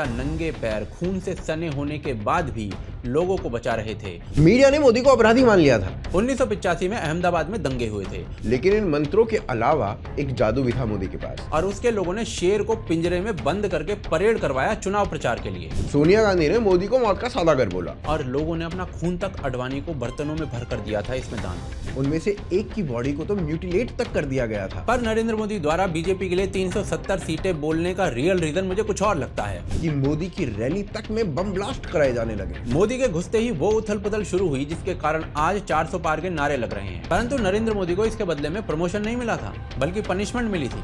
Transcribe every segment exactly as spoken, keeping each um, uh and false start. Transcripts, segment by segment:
नंगे पैर खून से सने होने के बाद भी लोगों को बचा रहे थे। मीडिया ने मोदी को अपराधी मान लिया था। उन्नीस सौ पिचासी में अहमदाबाद में दंगे हुए थे। लेकिन इन मंत्रों के अलावा एक जादू भी था मोदी के पास, और उसके लोगों ने शेर को पिंजरे में बंद करके परेड करवाया चुनाव प्रचार के लिए। सोनिया गांधी ने मोदी को मौत का सौदागर बोला, और लोगों ने अपना खून तक अडवाणी को बर्तनों में भर कर दिया था। इसमें दान उनमें से एक की बॉडी को तो म्यूटिलेट तक कर दिया गया था। पर नरेंद्र मोदी द्वारा बीजेपी के लिए तीन सौ सत्तर सीटें बोलने का रियल रीजन मुझे कुछ और लगता है कि मोदी की रैली तक में बम ब्लास्ट कराए जाने लगे। मोदी के घुसते ही वो उथल पुथल शुरू हुई, जिसके कारण आज चार सौ पार के नारे लग रहे हैं। परंतु नरेंद्र मोदी को इसके बदले में प्रमोशन नहीं मिला था, बल्कि पनिशमेंट मिली थी।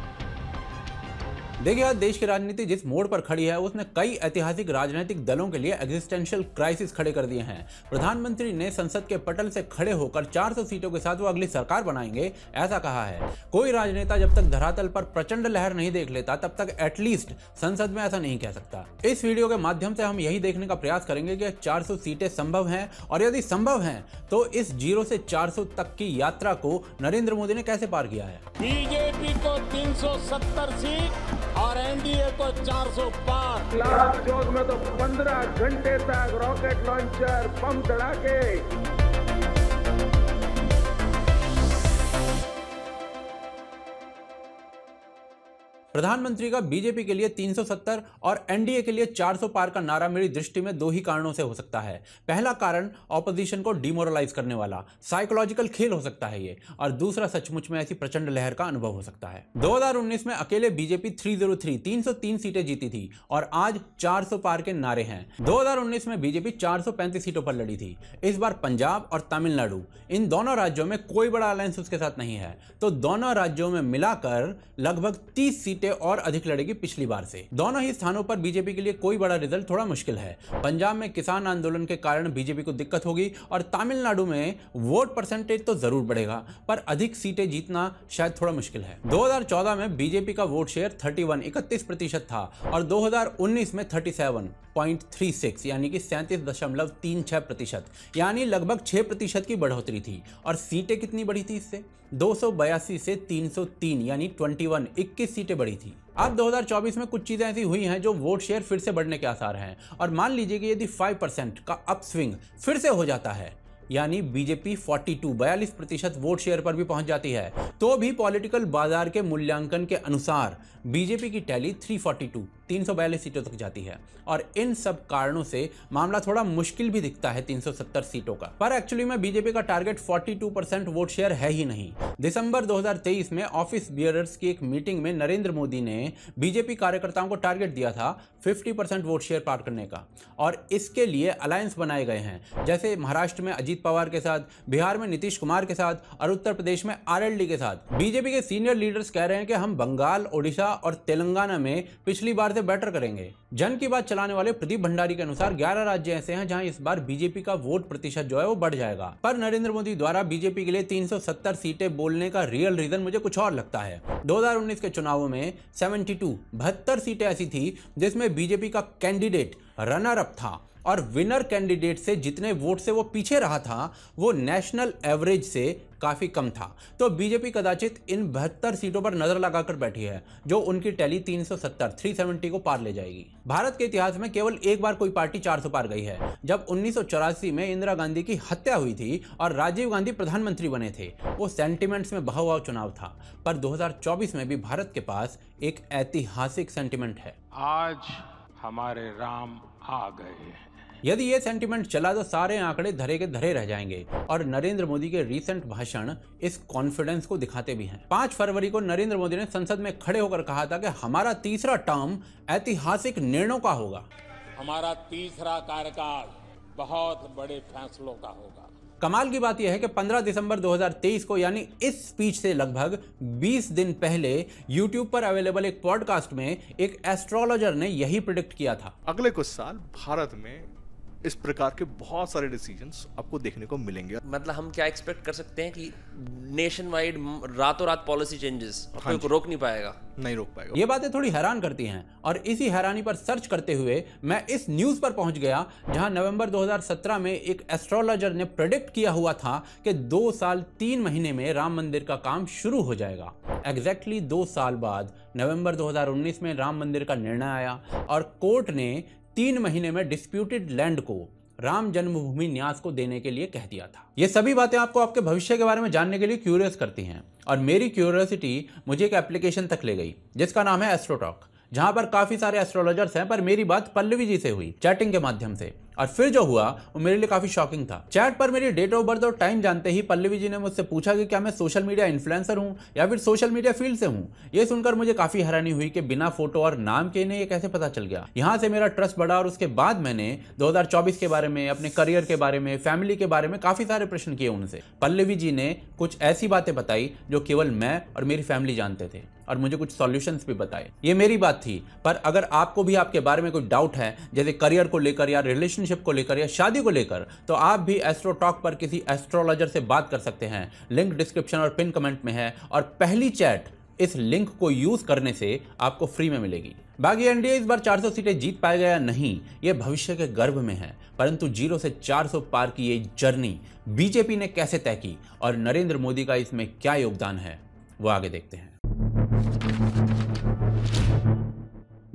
देखिए, आज देश की राजनीति जिस मोड़ पर खड़ी है, उसने कई ऐतिहासिक राजनीतिक दलों के लिए एग्जिस्टेंशियल क्राइसिस खड़े कर दिए हैं। प्रधानमंत्री ने संसद के पटल से खड़े होकर चार सौ सीटों के साथ वो अगली सरकार बनाएंगे, ऐसा कहा है। कोई राजनेता जब तक धरातल पर प्रचंड लहर नहीं देख लेता, तब तक एटलीस्ट संसद में ऐसा नहीं कह सकता। इस वीडियो के माध्यम से हम यही देखने का प्रयास करेंगे कि चार सौ सीटें संभव है, और यदि संभव है तो इस जीरो से चार सौ तक की यात्रा को नरेंद्र मोदी ने कैसे पार किया है। बीजेपी को तीन सौ सत्तर सीट और एनडीए को चार सौ पार। लास्ट जोक में तो पंद्रह घंटे तक रॉकेट लॉन्चर बम धड़ाके। प्रधानमंत्री का बीजेपी के लिए तीन सौ सत्तर और एनडीए के लिए चार सौ पार का नारा मेरी दृष्टि में दो ही कारणों से हो सकता है। पहला कारण ऑपोजिशन को डिमोरलाइज करने वाला साइकोलॉजिकल खेल हो सकता है ये, और दूसरा सचमुच में ऐसी प्रचंड लहर का अनुभव हो सकता है। दो हज़ार उन्नीस में अकेले बीजेपी तीन सौ तीन तीन सौ तीन सीटें जीती थी, और आज चार सौ पार के नारे हैं। दो हज़ार उन्नीस में बीजेपी चार सौ पैंतीस सीटों पर लड़ी थी। इस बार पंजाब और तमिलनाडु, इन दोनों राज्यों में कोई बड़ा अलायंस उसके साथ नहीं है, तो दोनों राज्यों में मिलाकर लगभग तीस और अधिक लड़ेगी पिछली बार से। दोनों ही स्थानों पर बीजेपी के लिए कोई बड़ा रिजल्ट थोड़ा मुश्किल है। पंजाब में किसान आंदोलन के कारण बीजेपी को दिक्कत होगी, और तमिलनाडु में वोट परसेंटेज तो जरूर बढ़ेगा, पर अधिक सीटें जीतना शायद थोड़ा मुश्किल है। दो हज़ार चौदह में बीजेपी का वोट शेयर इकतीस इकतीस प्रतिशत था, और दो हज़ार उन्नीस में सैंतीस पॉइंट तीन छह यानी कि सैंतीस दशमलव तीन छह प्रतिशत, यानी लगभग छह प्रतिशत की बढ़ोतरी थी। और सीटें कितनी बढ़ी थी इससे? दो सौ बयासी से तीन सौ तीन यानी इक्कीस, इक्कीस सीटें बढ़ी थी। अब दो हज़ार चौबीस में कुछ चीजें ऐसी हुई हैं जो वोट शेयर फिर से बढ़ने के आसार हैं, और मान लीजिए कि यदि पाँच परसेंट का अपस्विंग फिर से हो जाता है, यानी बीजेपी बयालीस प्रतिशत वोट शेयर पर भी पहुंच जाती है, तो भी पॉलिटिकल बाजार के मूल्यांकन के अनुसार बीजेपी की टैली तीन सौ बयालीस तीन सौ बयालीस सीटों तक जाती है। और इन सब कारणों से मामला थोड़ा मुश्किल भी दिखता है तीन सौ सत्तर सीटों का। पर एक्चुअली में बीजेपी का टारगेट बयालीस परसेंट वोट शेयर है ही नहीं। दिसंबर दो हज़ार तेईस में ऑफिस बियरर्स की एक मीटिंग में नरेंद्र मोदी ने बीजेपी कार्यकर्ताओं को टारगेट दिया था पचास परसेंट वोट शेयर पार करने का, और इसके लिए अलायंस बनाए गए हैं, जैसे महाराष्ट्र में अजीत पवार के साथ, बिहार में नीतीश कुमार के साथ, और उत्तर प्रदेश में आरएलडी के साथ। बीजेपी के सीनियर लीडर्स कह रहे हैं कि हम बंगाल, ओडिशा और तेलंगाना में पिछली बार बेटर करेंगे। जन की बात चलाने वाले प्रदीप भंडारी के अनुसार ग्यारह राज्य ऐसे हैं जहां इस बार बीजेपी का वोट प्रतिशत जो है वो बढ़ जाएगा। पर नरेंद्र मोदी द्वारा बीजेपी के लिए तीन सौ सत्तर सीटें बोलने का रियल रीजन मुझे कुछ और लगता है। दो हज़ार उन्नीस के चुनावों में बहत्तर बहत्तर सीटें ऐसी थी जिसमें बीजेपी का कैंडिडेट रनर अप था, और विनर कैंडिडेट से जितने वोट से वो पीछे रहा था, वो नेशनल एवरेज से काफ़ी कम था। तो बीजेपी कदाचित इन बहत्तर सीटों पर नजर लगाकर बैठी है, जो उनकी टैली तीन सौ सत्तर तीन सौ सत्तर को पार ले जाएगी। भारत के इतिहास में केवल एक बार कोई पार्टी चार सौ पार गई है, जब उन्नीस सौ चौरासी में इंदिरा गांधी की हत्या हुई थी और राजीव गांधी प्रधानमंत्री बने थे। वो सेंटिमेंट्स में बहा हुआ चुनाव था। पर दो हजार चौबीस में भी भारत के पास एक ऐतिहासिक सेंटिमेंट है, आज हमारे राम आ गए हैं। यदि ये सेंटिमेंट चला तो सारे आंकड़े धरे के धरे रह जाएंगे, और नरेंद्र मोदी के रीसेंट भाषण इस कॉन्फिडेंस को दिखाते भी हैं। पांच फरवरी को नरेंद्र मोदी ने संसद में खड़े होकर कहा था कि हमारा तीसरा टर्म ऐतिहासिक निर्णयों का होगा, हमारा तीसरा कार्यकाल बहुत बड़े फैसलों का होगा। कमाल की बात यह है कि पंद्रह दिसंबर दो हज़ार तेईस को, यानी इस स्पीच से लगभग बीस दिन पहले, YouTube पर अवेलेबल एक पॉडकास्ट में एक एस्ट्रोलॉजर ने यही प्रेडिक्ट किया था, अगले कुछ साल भारत में इस प्रकार के बहुत सारे डिसीजंस आपको देखने को मिलेंगे। मतलब हम क्या एक्सपेक्ट कर सकते हैं कि नेशन वाइड रातों रात पॉलिसी चेंजेस कोई को रोक नहीं पाएगा, नहीं रोक पाएगा। ये बातें थोड़ी हैरान करती हैं, और इसी हैरानी पर सर्च करते हुए मैं इस न्यूज पर पहुंच गया जहां नवंबर दो हज़ार सत्रह में एक एस्ट्रोलॉजर ने प्रेडिक्ट किया हुआ था कि दो साल तीन महीने में राम मंदिर का काम शुरू हो जाएगा। एग्जैक्टली दो साल बाद नवंबर दो हज़ार उन्नीस में राम मंदिर का निर्णय आया और कोर्ट ने तीन महीने में डिस्प्यूटेड लैंड को राम जन्मभूमि न्यास को देने के लिए कह दिया था। ये सभी बातें आपको आपके भविष्य के बारे में जानने के लिए क्यूरियस करती हैं और मेरी क्यूरियोसिटी मुझे एक एप्लीकेशन तक ले गई जिसका नाम है एस्ट्रोटॉक, जहां पर काफी सारे एस्ट्रोलॉजर्स हैं, पर मेरी बात पल्लवी जी से हुई चैटिंग के माध्यम से। और फिर जो हुआ वो मेरे लिए काफी शॉकिंग था। चैट पर मेरी डेट ऑफ बर्थ और टाइम जानते ही पल्लवी जी ने मुझसे पूछा कि क्या मैं सोशल मीडिया इन्फ्लुएंसर हूं या फिर सोशल मीडिया फील्ड से हूं। यह सुनकर मुझे काफी हैरानी हुई कि बिना फोटो और नाम के इन्हें ये कैसे पता चल गया। यहाँ से मेरा ट्रस्ट बढ़ा और उसके बाद मैंने दो हज़ार चौबीस के बारे में, अपने करियर के बारे में, फैमिली के बारे में काफी सारे प्रश्न किए उनसे। पल्लवी जी ने कुछ ऐसी बातें बताई जो केवल मैं और मेरी फैमिली जानते थे और मुझे कुछ सॉल्यूशंस भी बताए। ये मेरी बात थी, पर अगर आपको भी आपके बारे में कोई डाउट है, जैसे करियर को लेकर या रिलेशनशिप को लेकर या शादी को लेकर, तो आप भी एस्ट्रोटॉक पर किसी एस्ट्रोलॉजर से बात कर सकते हैं। लिंक डिस्क्रिप्शन और पिन कमेंट में है और पहली चैट इस लिंक को यूज करने से आपको फ्री में मिलेगी। बाकी एनडीए इस बार चार सौ सीटें जीत पाएगा या नहीं, ये भविष्य के गर्भ में है, परंतु जीरो से चार सौ पार की ये जर्नी बीजेपी ने कैसे तय की और नरेंद्र मोदी का इसमें क्या योगदान है, वो आगे देखते हैं।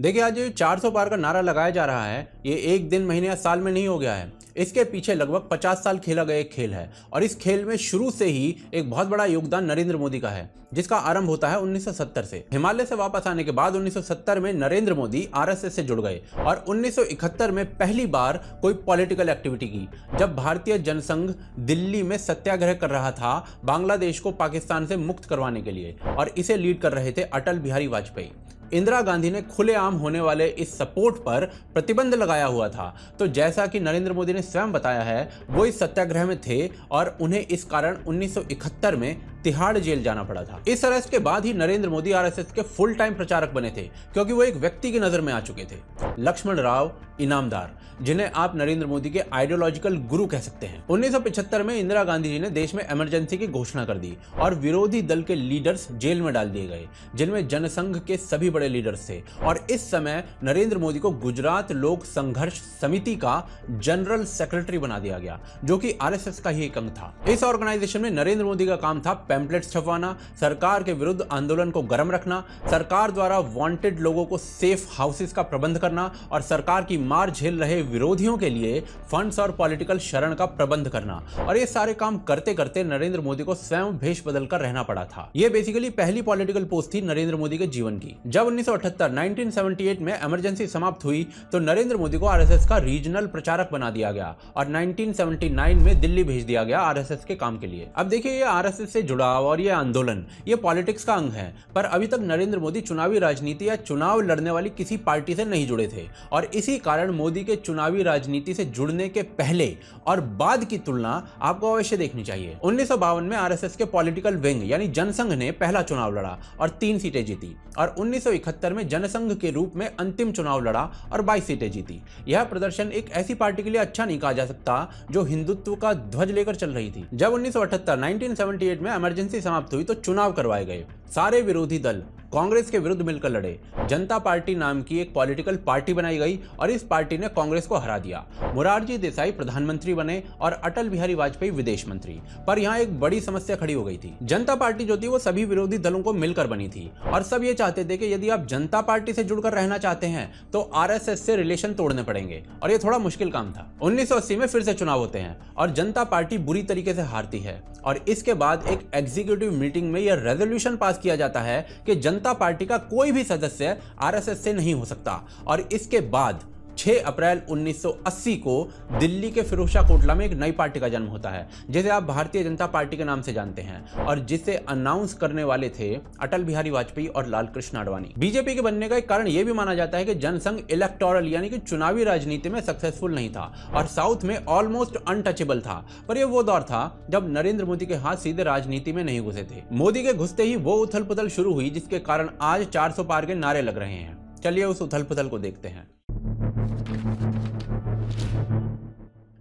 देखिए, आज जो चार सौ पार का नारा लगाया जा रहा है, ये एक दिन, महीने या साल में नहीं हो गया है। इसके पीछे लगभग पचास साल खेला गया एक खेल है और इस खेल में शुरू से ही एक बहुत बड़ा योगदान नरेंद्र मोदी का है, जिसका आरंभ होता है उन्नीस सौ सत्तर से। हिमालय से वापस आने के बाद उन्नीस सौ सत्तर में नरेंद्र मोदी आरएसएस से जुड़ गए और उन्नीस सौ इकहत्तर में पहली बार कोई पॉलिटिकल एक्टिविटी की, जब भारतीय जनसंघ दिल्ली में सत्याग्रह कर रहा था बांग्लादेश को पाकिस्तान से मुक्त करवाने के लिए, और इसे लीड कर रहे थे अटल बिहारी वाजपेयी। इंदिरा गांधी ने खुलेआम होने वाले इस सपोर्ट पर प्रतिबंध लगाया हुआ था। तो जैसा कि नरेंद्र मोदी ने स्वयं बताया है, वो इस सत्याग्रह में थे और उन्हें इस कारण उन्नीस सौ इकहत्तर में तिहाड़ जेल जाना पड़ा था। इस अरेस्ट के बाद ही नरेंद्र मोदी आरएसएस के फुल टाइम प्रचारक बने थे, क्योंकि वो एक व्यक्ति की नजर में आ चुके थे, लक्ष्मण राव इनामदार, जिन्हें आप नरेंद्र मोदी के आइडियोलॉजिकल गुरु कह सकते हैं। उन्नीस सौ पचहत्तर में इंदिरा गांधी जी ने देश में इमरजेंसी की घोषणा कर दी और विरोधी दल के लीडर्स जेल में डाल दिए गए, जिनमें जनसंघ के सभी बड़े लीडर्स थे। और इस समय नरेंद्र मोदी को गुजरात लोक संघर्ष समिति का जनरल सेक्रेटरी बना दिया गया, जो कि आरएसएस का ही एक अंग था। इस ऑर्गेनाइजेशन में नरेंद्र मोदी का काम था पैम्पलेट्स छपवाना, सरकार के विरुद्ध आंदोलन को गर्म रखना, सरकार द्वारा वांटेड लोगों को सेफ हाउसेस का प्रबंध करना और सरकार की मार झेल रहे विरोधियों के लिए फंड्स और पॉलिटिकल शरण का प्रबंध करना। और ये सारे काम करते करते नरेंद्र मोदी को स्वयं भेष बदल कर रहना पड़ा था। ये बेसिकली पहली पॉलिटिकल पोस्ट थी नरेंद्र मोदी के जीवन की। जब उन्नीस सौ अठहत्तर नाइनटीन सेवेंटी एट में इमरजेंसी समाप्त हुई तो नरेंद्र मोदी को आरएसएस का रीजनल प्रचारक बना दिया गया और नाइनटीन सेवेंटी नाइन में दिल्ली भेज दिया गया आरएसएस के काम के लिए। अब देखिए, ये आरएसएस से जुड़ाव और ये आंदोलन, ये पॉलिटिक्स का अंग है, पर अभी तक नरेंद्र मोदी चुनावी राजनीति या चुनाव लड़ने वाली किसी पार्टी से नहीं जुड़े थे और इसी कारण मोदी के चुनावी राजनीति से जुड़ने के पहले और बाद की तुलना आपको अवश्य देखनी चाहिए। उन्नीस सौ बावन में आरएसएस के पॉलिटिकल विंग यानी जनसंघ ने पहला चुनाव लड़ा और तीन सीटें जीती और उन्नीस सौ इकहत्तर में जनसंघ के रूप में अंतिम चुनाव लड़ा और बाईस सीटें जीती। यह प्रदर्शन एक ऐसी पार्टी के लिए अच्छा नहीं कहा जा सकता जो हिंदुत्व का ध्वज लेकर चल रही थी। जब उन्नीस सौ अठहत्तर नाइनटीन सेवेंटी एट में इमरजेंसी समाप्त हुई तो चुनाव करवाए गए। सारे विरोधी दल कांग्रेस के विरुद्ध मिलकर लड़े। जनता पार्टी नाम की एक पॉलिटिकल पार्टी बनाई गई और इस पार्टी ने कांग्रेस को हरा दिया। मोरारजी देसाई प्रधानमंत्री बने और अटल बिहारी वाजपेयी विदेश मंत्री। पर यहाँ एक बड़ी समस्या खड़ी हो गई थी। जनता पार्टी जो थी वो सभी विरोधी दलों को मिलकर बनी थी और सब ये चाहते थे कि यदि आप जनता पार्टी से जुड़कर रहना चाहते हैं तो आरएसएस से रिलेशन तोड़ने पड़ेंगे, और ये थोड़ा मुश्किल काम था। उन्नीस सौ अस्सी में फिर से चुनाव होते हैं और जनता पार्टी बुरी तरीके से हारती है और इसके बाद एक एग्जीक्यूटिव मीटिंग में यह रेजोल्यूशन पास किया जाता है कि जनता पार्टी का कोई भी सदस्य आरएसएस से नहीं हो सकता। और इसके बाद छह अप्रैल उन्नीस सौ अस्सी को दिल्ली के फिरोज शाह कोटला में एक नई पार्टी का जन्म होता है, जिसे आप भारतीय जनता पार्टी के नाम से जानते हैं और जिसे अनाउंस करने वाले थे अटल बिहारी वाजपेयी और लाल कृष्ण अडवाणी। बीजेपी के बनने का एक कारण यह भी माना जाता है कि जनसंघ इलेक्टोरल यानी कि चुनावी राजनीति में सक्सेसफुल नहीं था और साउथ में ऑलमोस्ट अनटचेबल था। पर यह वो दौर था जब नरेंद्र मोदी के हाथ सीधे राजनीति में नहीं घुसे थे। मोदी के घुसते ही वो उथल पुथल शुरू हुई जिसके कारण आज चार सौ पार के नारे लग रहे हैं। चलिए उस उथल पुथल को देखते हैं।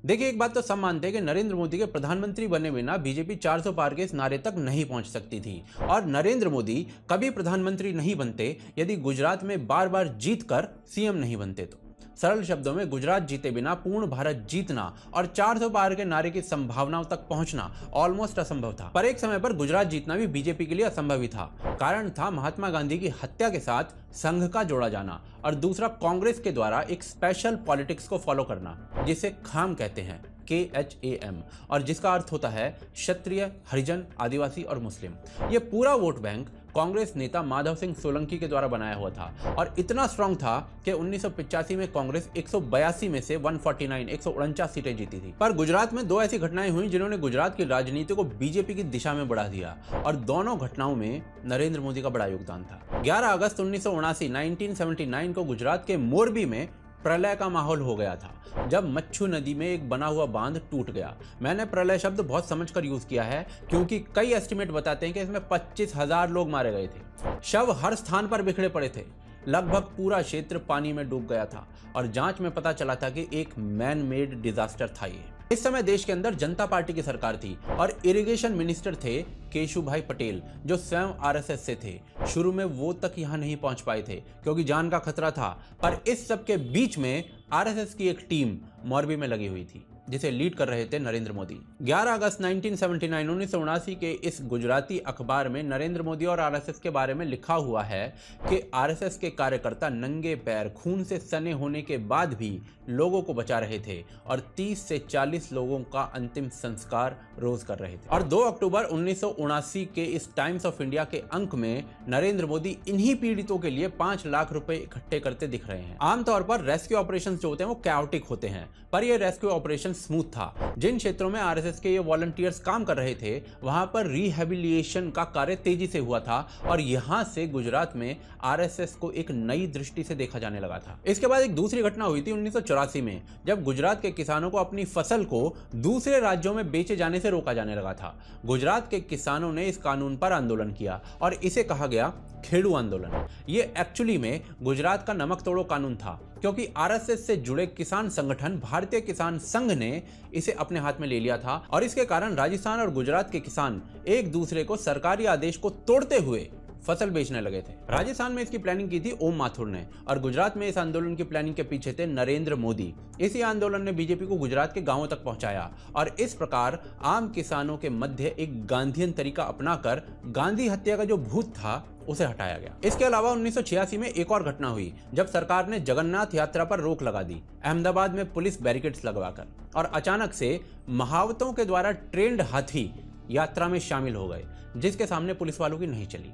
देखिए, एक बात तो सब मानते हैं कि नरेंद्र मोदी के प्रधानमंत्री बने बिना बीजेपी चार सौ पार के इस नारे तक नहीं पहुंच सकती थी और नरेंद्र मोदी कभी प्रधानमंत्री नहीं बनते यदि गुजरात में बार बार जीत कर सीएम नहीं बनते। तो सरल शब्दों में गुजरात जीते बिना पूर्ण भारत जीतना और चार सौ पार के नारे की संभावनाओं तक पहुंचना ऑलमोस्ट असंभव था। पर एक समय पर गुजरात जीतना भी बीजेपी के लिए असंभव ही था। कारण था महात्मा गांधी की हत्या के साथ संघ का जोड़ा जाना और दूसरा कांग्रेस के द्वारा एक स्पेशल पॉलिटिक्स को फॉलो करना, जिसे खाम कहते हैं के एच ए एम, और जिसका अर्थ होता है क्षत्रिय, हरिजन, आदिवासी और मुस्लिम। ये पूरा वोट बैंक कांग्रेस नेता माधवसिंह सोलंकी के द्वारा बनाया हुआ था और इतना स्ट्रांग था कि उन्नीस सौ पचासी में कांग्रेस एक सौ बयासी में से एक सौ उनचास एक सौ उनचास सीटें जीती थी। पर गुजरात में दो ऐसी घटनाएं हुई जिन्होंने गुजरात की राजनीति को बीजेपी की दिशा में बढ़ा दिया और दोनों घटनाओं में नरेंद्र मोदी का बड़ा योगदान था। ग्यारह अगस्त उन्नीस सौ उनासी उन्नीस सौ उनासी को गुजरात के मोरबी में प्रलय का माहौल हो गया था, जब मच्छू नदी में एक बना हुआ बांध टूट गया। मैंने प्रलय शब्द बहुत समझकर यूज किया है क्योंकि कई एस्टिमेट बताते हैं कि इसमें पच्चीस हज़ार लोग मारे गए थे। शव हर स्थान पर बिखरे पड़े थे। लगभग पूरा क्षेत्र पानी में डूब गया था और जांच में पता चला था कि एक मैन मेड डिजास्टर था ये। इस समय देश के अंदर जनता पार्टी की सरकार थी और इरिगेशन मिनिस्टर थे केशुभाई पटेल, जो स्वयं आर एस एस से थे। शुरू में वो तक यहाँ नहीं पहुंच पाए थे क्योंकि जान का खतरा था, पर इस सब के बीच में आर एस एस की एक टीम मोरबी में लगी हुई थी जिसे लीड कर रहे थे नरेंद्र मोदी। ग्यारह अगस्त उन्नीस सौ उनासी उन्नीस सौ उनासी के इस गुजराती अखबार में नरेंद्र मोदी और आर एस एस के बारे में लिखा हुआ है कि आर एस एस के कार्यकर्ता नंगे पैर खून से सने होने के बाद भी लोगों को बचा रहे थे और तीस से चालीस लोगों का अंतिम संस्कार रोज कर रहे थे। और दो अक्टूबर उन्नीस सौ उनासी के इस टाइम्स ऑफ इंडिया के अंक में नरेंद्र मोदी इन्हीं पीड़ितों के लिए पांच लाख रुपए इकट्ठे करते दिख रहे हैं। आमतौर पर रेस्क्यू ऑपरेशन जो होते हैं वो कैओटिक होते हैं, पर यह रेस्क्यू ऑपरेशन स्मूथ था। जिन क्षेत्रों में आर एस एस के ये वॉलंटियर्स काम कर रहे थे वहां पर रिहेबिलिएशन का कार्य तेजी से हुआ था और यहां से गुजरात में आर एस एस को एक नई दृष्टि से देखा जाने लगा था। इसके बाद एक दूसरी घटना हुई थी उन्नीस सौ चौरासी में, जब गुजरात के किसानों को अपनी फसल को दूसरे राज्यों में बेचे जाने से रोका जाने लगा था। गुजरात के किसानों ने इस कानून पर आंदोलन किया और इसे कहा गया खेड़ू आंदोलन। ये एक्चुअली में गुजरात का नमक तोड़ो कानून था क्योंकि आर एस एस से जुड़े किसान संगठन भारतीय किसान संघ ने इसे अपने हाथ में ले लिया था और इसके कारण राजस्थान और गुजरात के किसान एक दूसरे को सरकारी आदेश को तोड़ते हुए फसल बेचने लगे थे। राजस्थान में इसकी प्लानिंग की थी ओम माथुर ने और गुजरात में इस आंदोलन की प्लानिंग के पीछे थे नरेंद्र मोदी। इसी आंदोलन ने बीजेपी को गुजरात के गांवों तक पहुंचाया और इस प्रकार आम किसानों के मध्य एक गांधीयन तरीका अपनाकर गांधी हत्या का जो भूत था उसे हटाया गया। इसके अलावा उन्नीस सौ छियासी में एक और घटना हुई, जब सरकार ने जगन्नाथ यात्रा पर रोक लगा दी अहमदाबाद में पुलिस बैरिकेड्स लगवाकर, और अचानक से महावतों के द्वारा ट्रेंड हाथी यात्रा में शामिल हो गए जिसके सामने पुलिस वालों की नहीं चली।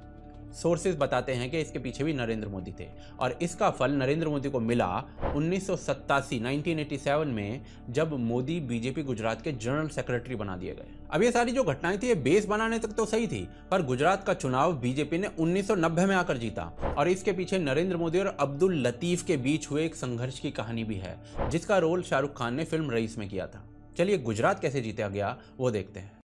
सोर्सेज बताते हैं कि इसके पीछे भी नरेंद्र मोदी थे और इसका फल नरेंद्र मोदी को मिला उन्नीस सौ सत्तासी में, जब मोदी बीजेपी गुजरात के जनरल सेक्रेटरी बना दिए गए। अब ये सारी जो घटनाएं थी ये बेस बनाने तक तो सही थी, पर गुजरात का चुनाव बीजेपी ने उन्नीस सौ नब्बे में आकर जीता और इसके पीछे नरेंद्र मोदी और अब्दुल लतीफ के बीच हुए एक संघर्ष की कहानी भी है, जिसका रोल शाहरुख खान ने फिल्म रईस में किया था। चलिए गुजरात कैसे जीता गया वो देखते हैं।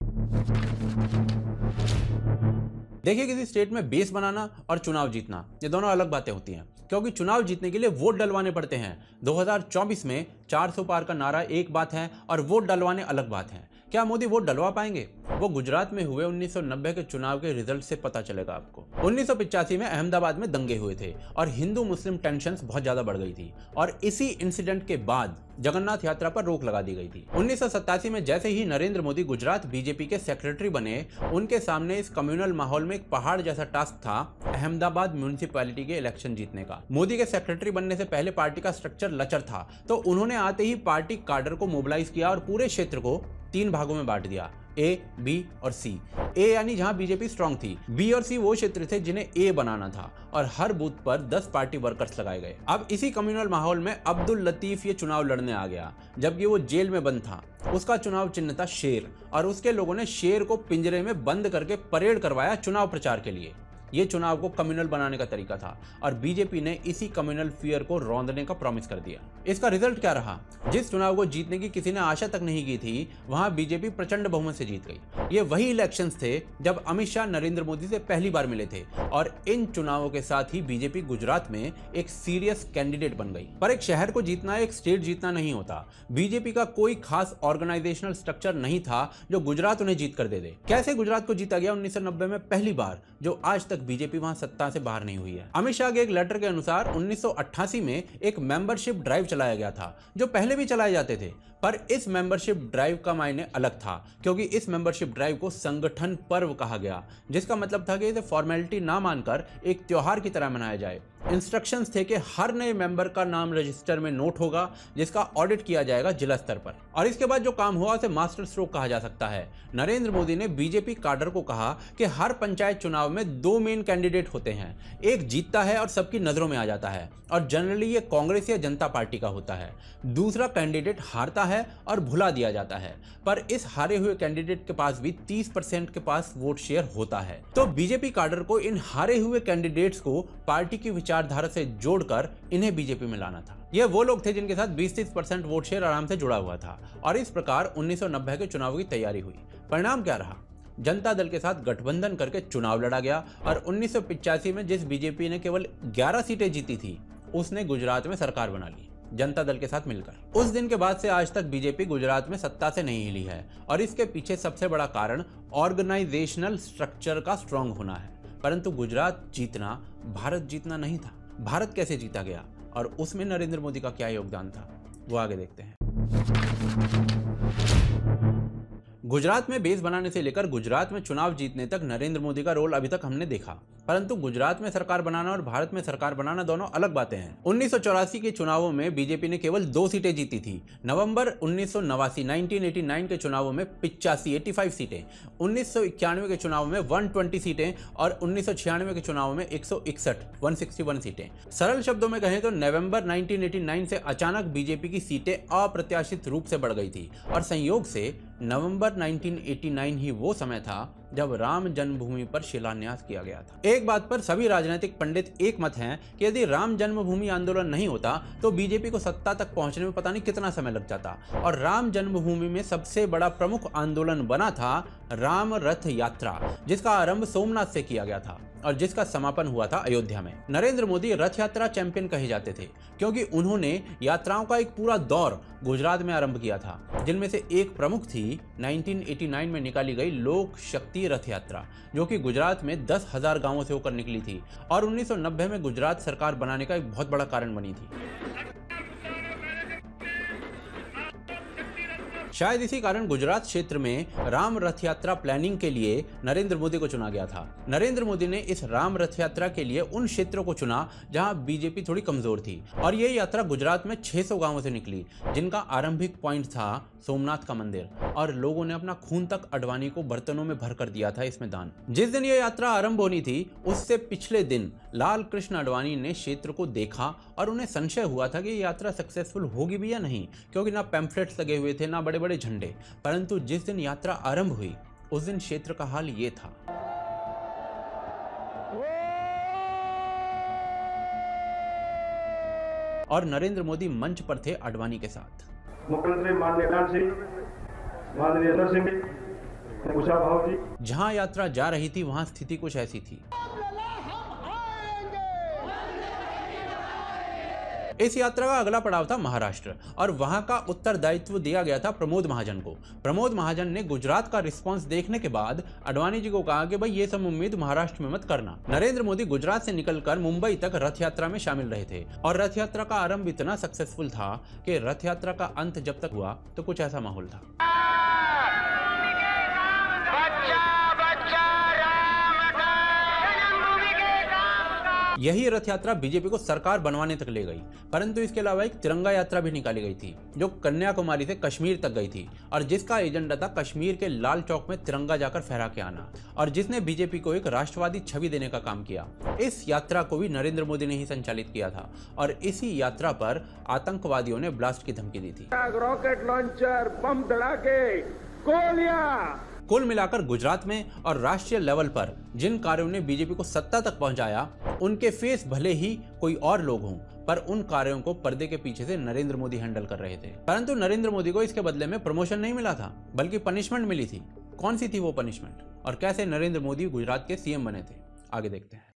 देखिए, किसी स्टेट में बेस बनाना और चुनाव जीतना ये दोनों अलग बातें होती हैं क्योंकि चुनाव जीतने के लिए वोट डलवाने पड़ते हैं। दो हज़ार चौबीस में चार सौ पार का नारा एक बात है और वोट डलवाने अलग बात है। क्या मोदी वोट डलवा पाएंगे? वो गुजरात में हुए उन्नीस सौ नब्बे के चुनाव के रिजल्ट से पता चलेगा आपको। उन्नीस सौ पचासी में अहमदाबाद में दंगे हुए थे और हिंदू मुस्लिम टेंशंस बहुत ज्यादा बढ़ गई थी और इसी इंसिडेंट के बाद जगन्नाथ यात्रा पर रोक लगा दी गई थी। उन्नीस सौ सत्तासी में जैसे ही नरेंद्र मोदी गुजरात बीजेपी के सेक्रेटरी बने, उनके सामने इस कम्युनल माहौल में एक पहाड़ जैसा टास्क था अहमदाबाद म्यूनिसिपैलिटी के इलेक्शन जीतने का। मोदी के सेक्रेटरी बनने से पहले पार्टी का स्ट्रक्चर लचर था, तो उन्होंने आते ही पार्टी काडर को मोबिलाइज किया और पूरे क्षेत्र को तीन भागों में बांट दिया, ए, बी और सी। ए यानी जहां बीजेपी स्ट्रांग थी, बी और सी वो क्षेत्र थे जिन्हें ए बनाना था और हर बूथ पर दस पार्टी वर्कर्स लगाए गए। अब इसी कम्युनल माहौल में अब्दुल लतीफ ये चुनाव लड़ने आ गया, जबकि वो जेल में बंद था। उसका चुनाव चिन्ह था शेर और उसके लोगों ने शेर को पिंजरे में बंद करके परेड करवाया चुनाव प्रचार के लिए। ये चुनाव को कम्युनल बनाने का तरीका था और बीजेपी ने इसी कम्युनल फियर को रौंदने का प्रॉमिस कर दिया। इसका रिजल्ट क्या रहा? जिस चुनाव को जीतने की किसी ने आशा तक नहीं की थी, वहां बीजेपी प्रचंड बहुमत से जीत गई। ये वही इलेक्शंस थे जब अमित शाह नरेंद्र मोदी से पहली बार मिले थे और इन चुनावों के साथ ही बीजेपी गुजरात में एक सीरियस कैंडिडेट बन गई। पर एक शहर को जीतना, एक स्टेट जीतना नहीं होता। बीजेपी का कोई खास ऑर्गेनाइजेशनल स्ट्रक्चर नहीं था जो गुजरात उन्हें जीत कर दे दे। कैसे गुजरात को जीता गया उन्नीस सौ नब्बे में पहली बार, जो आज तक बीजेपी वहां सत्ता से बाहर नहीं हुई है। अमित शाह के एक लेटर के अनुसार उन्नीस सौ अट्ठासी में एक मेंबरशिप ड्राइव चलाया गया था जो पहले भी चलाए जाते थे, पर इस मेंबरशिप ड्राइव का मायने अलग था क्योंकि इस मेंबरशिप ड्राइव को संगठन पर्व कहा गया, जिसका मतलब था कि इसे फॉर्मेलिटी ना मानकर एक त्योहार की तरह मनाया जाए। इंस्ट्रक्शंस थे कि हर नए मेंबर का नाम रजिस्टर में नोट होगा जिसका ऑडिट किया जाएगा जिला स्तर पर, और इसके बाद जो काम हुआ उसे मास्टर स्ट्रोक कहा जा सकता है। नरेंद्र मोदी ने बीजेपी काडर को कहा कि हर पंचायत चुनाव में दो मेन कैंडिडेट होते हैं, एक जीतता है और सबकी नजरों में आ जाता है और जनरली ये कांग्रेस या जनता पार्टी का होता है, दूसरा कैंडिडेट हारता है और भुला दिया जाता है, पर इस हारे हुए कैंडिडेट के पास भी तीस परसेंट के पास वोट शेयर होता है। तो बीजेपी काडर को इन हारे हुए कैंडिडेट्स को पार्टी की विचारधारा से जोड़कर इन्हें बीजेपी में लाना था। ये वो लोग थे जिनके साथ बीस तीस परसेंट वोट शेयर आराम से जुड़ा हुआ था, और इस प्रकार उन्नीस सौ नब्बे के चुनाव की तैयारी हुई। परिणाम क्या रहा? जनता दल के साथ गठबंधन करके चुनाव लड़ा गया और उन्नीस सौ पचासी में जिस बीजेपी ने केवल ग्यारह सीटें जीती थी उसने गुजरात में सरकार बना ली जनता दल के साथ मिलकर। उस दिन के बाद से आज तक बीजेपी गुजरात में सत्ता से नहीं हिली है, और इसके पीछे सबसे बड़ा कारण ऑर्गेनाइजेशनल स्ट्रक्चर का स्ट्रांग होना है। परंतु गुजरात जीतना भारत जीतना नहीं था। भारत कैसे जीता गया और उसमें नरेंद्र मोदी का क्या योगदान था, वो आगे देखते हैं। गुजरात में बेस बनाने से लेकर गुजरात में चुनाव जीतने तक नरेंद्र मोदी का रोल अभी तक हमने देखा, परंतु गुजरात में सरकार बनाना और भारत में सरकार बनाना दोनों अलग बातें हैं। उन्नीस सौ चौरासी के चुनावों में बीजेपी ने केवल दो सीटें जीती थी। नवंबर उन्नीस सौ नवासी नाइनटीन एटी नाइन के चुनावों में पिचासी पचासी सीटें, उन्नीस सौ इक्यानवे के चुनाव में एक सौ बीस सीटें और उन्नीस सौ छियानवे के चुनाव में एक सौ इकसठ सीटें। सरल शब्दों में कहें तो नवम्बर नाइनटीन एटी नाइन से अचानक बीजेपी की सीटें अप्रत्याशित रूप से बढ़ गई थी, और संयोग से नवंबर नाइनटीन एटी नाइन ही वो समय था जब राम जन्मभूमि पर शिलान्यास किया गया था। एक बात पर सभी राजनीतिक पंडित एक मत हैं कि यदि राम जन्मभूमि आंदोलन नहीं होता तो बीजेपी को सत्ता तक पहुंचने में पता नहीं कितना समय लग जाता, और राम जन्मभूमि में सबसे बड़ा प्रमुख आंदोलन बना था राम रथ यात्रा, जिसका आरंभ सोमनाथ से किया गया था और जिसका समापन हुआ था अयोध्या में। नरेंद्र मोदी रथ यात्रा चैंपियन कहे जाते थे क्योंकि उन्होंने यात्राओं का एक पूरा दौर गुजरात में आरंभ किया था, जिनमें से एक प्रमुख थी नाइनटीन एटी नाइन में निकाली गई लोक शक्ति रथ यात्रा, जो कि गुजरात में दस हजार गाँवों से होकर निकली थी और उन्नीस सौ नब्बे में गुजरात सरकार बनाने का एक बहुत बड़ा कारण बनी थी। शायद इसी कारण गुजरात क्षेत्र में राम रथ यात्रा प्लानिंग के लिए नरेंद्र मोदी को चुना गया था। नरेंद्र मोदी ने इस राम रथ यात्रा के लिए उन क्षेत्रों को चुना जहां बीजेपी थोड़ी कमजोर थी, और ये यात्रा गुजरात में छह सौ गांवों से निकली जिनका आरंभिक पॉइंट था सोमनाथ का मंदिर, और लोगों ने अपना खून तक अडवाणी को बर्तनों में भर कर दिया था इसमें दान। जिस दिन यह यात्रा आरंभ होनी थी उससे पिछले दिन लाल कृष्ण अडवाणी ने क्षेत्र को देखा और उन्हें संशय हुआ था कि ये यात्रा सक्सेसफुल होगी भी या नहीं, क्योंकि ना पैम्फलेट्स लगे हुए थे ना बड़े बड़े झंडे। परंतु जिस दिन यात्रा आरंभ हुई उस दिन क्षेत्र का हाल ये था। और नरेंद्र मोदी मंच पर थे अडवाणी के साथ। मुख्यमंत्री माननीय माननीय सिंह सिंह उषा भाव जी। जहां यात्रा जा रही थी वहां स्थिति कुछ ऐसी थी। इस यात्रा का अगला पड़ाव था महाराष्ट्र, और वहां का उत्तरदायित्व दिया गया था प्रमोद महाजन को। प्रमोद महाजन ने गुजरात का रिस्पांस देखने के बाद अडवाणी जी को कहा कि भाई ये सब उम्मीद महाराष्ट्र में मत करना। नरेंद्र मोदी गुजरात से निकलकर मुंबई तक रथ यात्रा में शामिल रहे थे, और रथ यात्रा का आरंभ इतना सक्सेसफुल था कि रथ यात्रा का अंत जब तक हुआ तो कुछ ऐसा माहौल था। यही रथ यात्रा बीजेपी को सरकार बनवाने तक ले गई, परंतु इसके अलावा एक तिरंगा यात्रा भी निकाली गई थी जो कन्याकुमारी से कश्मीर तक गई थी, और जिसका एजेंडा था कश्मीर के लाल चौक में तिरंगा जाकर फहरा के आना, और जिसने बीजेपी को एक राष्ट्रवादी छवि देने का काम किया। इस यात्रा को भी नरेंद्र मोदी ने ही संचालित किया था, और इसी यात्रा पर आतंकवादियों ने ब्लास्ट की धमकी दी थी। रॉकेट लॉन्चर, बम धड़ाके, गोलियां। कुल मिलाकर गुजरात में और राष्ट्रीय लेवल पर जिन कार्यों ने बीजेपी को सत्ता तक पहुंचाया उनके फेस भले ही कोई और लोग हों, पर उन कार्यों को पर्दे के पीछे से नरेंद्र मोदी हैंडल कर रहे थे। परंतु नरेंद्र मोदी को इसके बदले में प्रमोशन नहीं मिला था बल्कि पनिशमेंट मिली थी। कौन सी थी वो पनिशमेंट और कैसे नरेंद्र मोदी गुजरात के सीएम बने थे, आगे देखते हैं।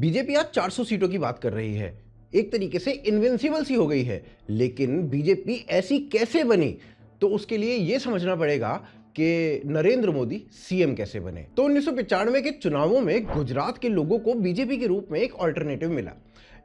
बीजेपी आज चार सौ सीटों की बात कर रही है, एक तरीके से इनविंसिबल सी हो गई है, लेकिन बीजेपी ऐसी कैसे बनी तो उसके लिए यह समझना पड़ेगा कि नरेंद्र मोदी सीएम कैसे बने। तो उन्नीस सौ पचानवे के चुनावों में गुजरात के लोगों को बीजेपी के रूप में एक ऑल्टरनेटिव मिला,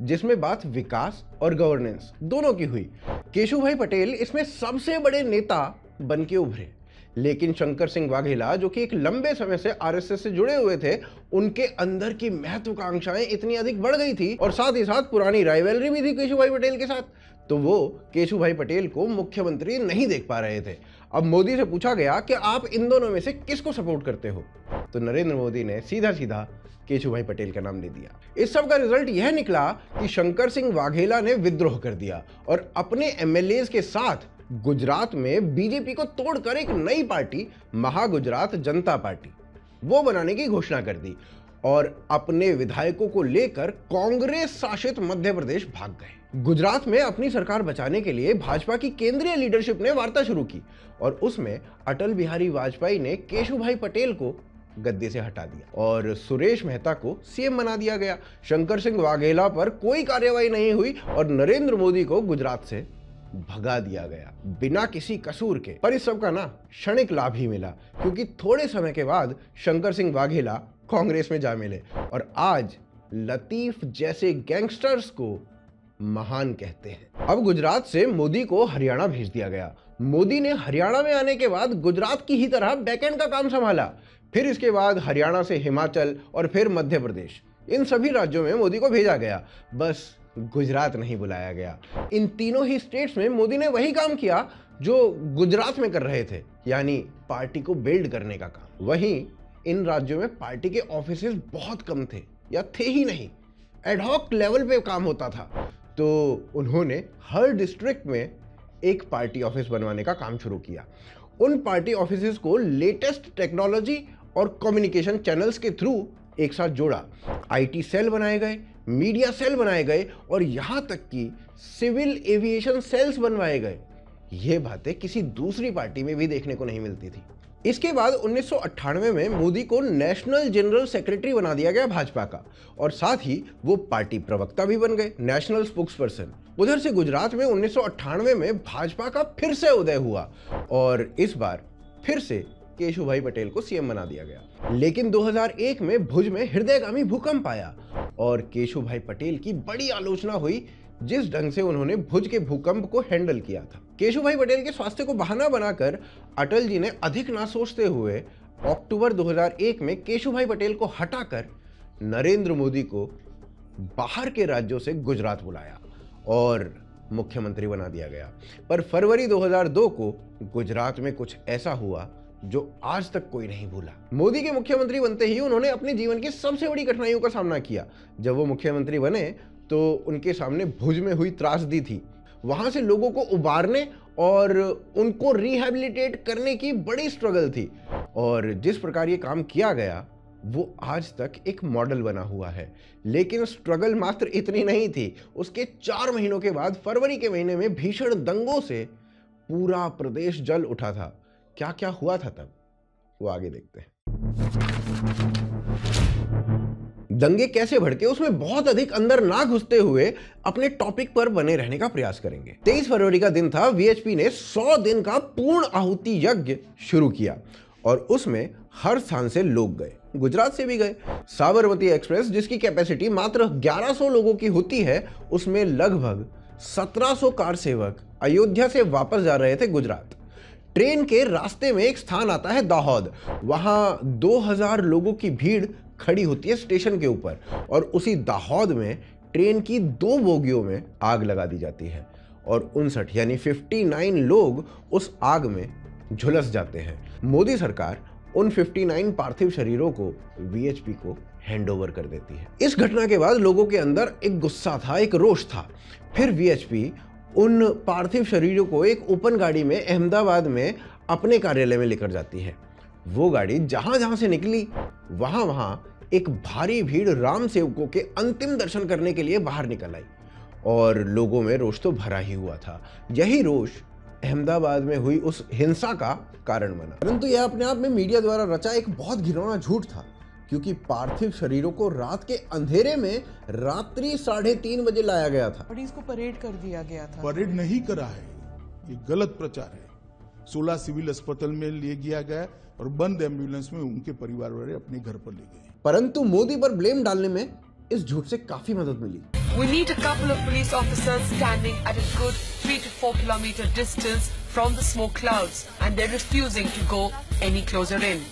जिसमें बात विकास और गवर्नेंस दोनों की हुई। केशुभाई पटेल इसमें सबसे बड़े नेता बन के उभरे, लेकिन शंकर सिंह वाघेला, जो कि एक लंबे समय से आरएसएस से जुड़े हुए थे, उनके अंदर की महत्वाकांक्षाएं इतनी अधिक बढ़ गई थी और साथ ही साथ पुरानी राइवलरी भी थी केशुभाई पटेल के साथ, तो वो केशुभाई पटेल को मुख्यमंत्री नहीं देख पा रहे थे। अब मोदी से पूछा गया कि आप इन दोनों में से किसको सपोर्ट करते हो, तो नरेंद्र मोदी ने सीधा सीधा केशुभाई पटेल का नाम ले दिया। इस सब का रिजल्ट यह निकला कि शंकर सिंह वाघेला ने विद्रोह कर दिया और अपने एमएलए के साथ गुजरात में बीजेपी को तोड़कर एक नई पार्टी महागुजरात जनता पार्टी वो बनाने की घोषणा कर दी और अपने विधायकों को लेकर कांग्रेस शासित मध्य प्रदेश भाग गए। गुजरात में अपनी सरकार बचाने के लिए भाजपा की केंद्रीय लीडरशिप ने वार्ता शुरू की और उसमें अटल बिहारी वाजपेयी ने केशुभाई पटेल को गद्दी से हटा दिया और सुरेश मेहता को सीएम बना दिया गया। शंकर सिंह वाघेला पर कोई कार्यवाही नहीं हुई और नरेंद्र मोदी को गुजरात से भगा दिया गया बिना किसी कसूर के। पर इस सब का ना क्षणिक लाभ ही मिला, क्योंकि थोड़े समय के बाद शंकर सिंह वाघेला कांग्रेस में जा मिले और आज लतीफ जैसे गैंगस्टर्स को महान कहते हैं। अब गुजरात से मोदी को हरियाणा भेज दिया गया। मोदी ने हरियाणा में आने के बाद गुजरात की ही तरह बैकएंड का काम संभाला। फिर इसके बाद हरियाणा से हिमाचल और फिर मध्य प्रदेश, इन सभी राज्यों में मोदी को भेजा गया, बस गुजरात नहीं बुलाया गया। इन तीनों ही स्टेट्स में मोदी ने वही काम किया जो गुजरात में कर रहे थे, यानी पार्टी को बिल्ड करने का काम। वहीं इन राज्यों में पार्टी के ऑफिसेस बहुत कम थे या थे ही नहीं, एडहॉक लेवल पे काम होता था, तो उन्होंने हर डिस्ट्रिक्ट में एक पार्टी ऑफिस बनवाने का काम शुरू किया। उन पार्टी ऑफिसेस को लेटेस्ट टेक्नोलॉजी और कम्युनिकेशन चैनल्स के थ्रू एक साथ जोड़ा। आईटी सेल बनाए गए, मीडिया सेल बनाए गए और यहाँ तक कि सिविल एविएशन सेल्स बनवाए गए। ये बातें किसी दूसरी पार्टी में भी देखने को नहीं मिलती थी। इसके बाद उन्नीस सौ अट्ठानवे में मोदी को नेशनल जनरल सेक्रेटरी बना दिया गया भाजपा का और साथ ही वो पार्टी प्रवक्ता भी बन गए, नेशनल स्पोक्स पर्सन। उधर से गुजरात में उन्नीस सौ अट्ठानवे में भाजपा का फिर से उदय हुआ और इस बार फिर से केशुभाई पटेल को सीएम बना दिया गया। लेकिन दो हज़ार एक में भुज में हृदयगामी भूकंप आया और केशुभाई पटेल की बड़ी आलोचना हुई जिस ढंग से उन्होंने भुज के भूकंप को हैंडल किया था। केशुभाई पटेल के स्वास्थ्य को बहाना बनाकर अटल जी ने अधिक ना सोचते हुए अक्टूबर दो हज़ार एक में केशुभाई पटेल को हटाकर नरेंद्र मोदी को बाहर के राज्यों से गुजरात बुलाया और मुख्यमंत्री बना दिया गया। पर फरवरी दो हज़ार दो को गुजरात में कुछ ऐसा हुआ जो आज तक कोई नहीं भूला। मोदी के मुख्यमंत्री बनते ही उन्होंने अपने जीवन की सबसे बड़ी कठिनाइयों का सामना किया। जब वो मुख्यमंत्री बने तो उनके सामने भुज में हुई त्रासदी थी। वहां से लोगों को उबारने और उनको रिहैबिलिटेट करने की बड़ी स्ट्रगल थी और जिस प्रकार ये काम किया गया वो आज तक एक मॉडल बना हुआ है। लेकिन स्ट्रगल मात्र इतनी नहीं थी। उसके चार महीनों के बाद फरवरी के महीने में भीषण दंगों से पूरा प्रदेश जल उठा था। क्या क्या हुआ था तब, वो आगे देखते हैं। दंगे कैसे भड़के, उसमें बहुत अधिक अंदर ना घुसते हुए अपने टॉपिक पर बने रहने का प्रयास करेंगे। तेईस फरवरी का दिन था। वीएचपी ने सौ दिन का पूर्ण आहुति यज्ञ शुरू किया और उसमें हर स्थान से लोग गए, गुजरात से भी गए। साबरमती एक्सप्रेस, जिसकी कैपेसिटी मात्र ग्यारह सौ लोगों की होती है, उसमें लगभग सत्रह सौ कार सेवक अयोध्या से वापस जा रहे थे गुजरात। ट्रेन के रास्ते में एक स्थान आता है दाहोद, वहां दो हज़ार लोगों की भीड़ खड़ी होती है स्टेशन के ऊपर और उसी दाहोद में ट्रेन की दो बोगियों में आग लगा दी जाती है और उनसठ यानी उनसठ लोग उस आग में झुलस जाते हैं। मोदी सरकार उन उनसठ पार्थिव शरीरों को वीएचपी को हैंडओवर कर देती है। इस घटना के बाद लोगों के अंदर एक गुस्सा था, एक रोष था। फिर वीएचपी उन पार्थिव शरीरों को एक ओपन गाड़ी में अहमदाबाद में अपने कार्यालय में लेकर जाती है। वो गाड़ी जहां जहां से निकली वहां वहां एक भारी भीड़ राम सेवकों के अंतिम दर्शन करने के लिए बाहर निकल आई और लोगों में रोष तो भरा ही हुआ था। यही रोष अहमदाबाद में हुई उस हिंसा का कारण बना। परंतु यह अपने आप में मीडिया द्वारा रचा एक बहुत घिनौना झूठ था, क्योंकि पार्थिव शरीरों को रात के अंधेरे में रात्रि साढ़े तीन बजे लाया गया था। इसको परेड कर दिया गया था। परेड नहीं करा है, ये गलत प्रचार है। सोलह सिविल अस्पताल में ले गया गया और बंद एम्बुलेंस में उनके परिवार वाले अपने घर पर ले गए। परंतु मोदी पर ब्लेम डालने में इस झूठ से काफी मदद मिली। We need a couple of police officers standing at a good three to four kilometer distance from the smoke clouds, and they're refusing to go any closer in.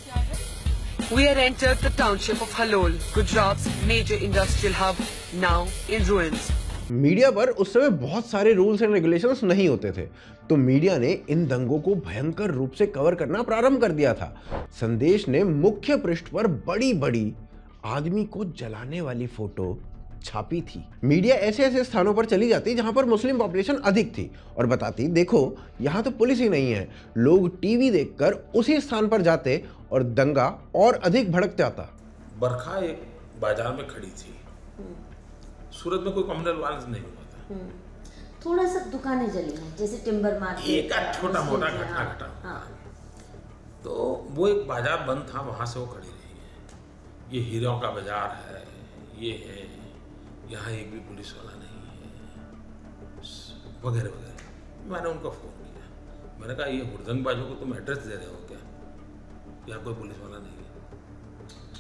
We had entered the township of Halol, Gujarat's major industrial hub, now in ruins. Media पर उस समय बहुत सारे rules and regulations नहीं होते थे, तो media ने इन दंगों को भयंकर रूप से कवर करना प्रारंभ कर दिया था। संदेश ने मुख्य पृष्ठ पर बड़ी बड़ी आदमी को जलाने वाली फोटो छापी थी। मीडिया ऐसे ऐसे स्थानों पर चली जाती जहां पर मुस्लिम पॉपुलेशन अधिक थी और बताती, देखो यहां तो पुलिस ही नहीं है। लोग टीवी देखकर उसी स्थान पर जाते और दंगा और अधिक भड़क जाता। बरखा एक बाजार में खड़ी थी, सूरत में कोई कम्युनल वायलेंस नहीं होता, थोड़ा सा दुकानें जली हैं, जैसे टिम्बर मार्केट एक छोटा मोटा घटना घटा। हाँ। तो वो एक बाजार बंद था, वहाँ से वो खड़ी रही है। ये हीरों का बाजार है, ये है, यहाँ एक भी पुलिस वाला नहीं है, वगैरह वगैरह। मैंने उनका फ़ोन किया, मैंने कहा ये हुड़दंगबाजों को तुम एड्रेस दे रहे हो क्या? यहाँ कोई पुलिस वाला नहीं है,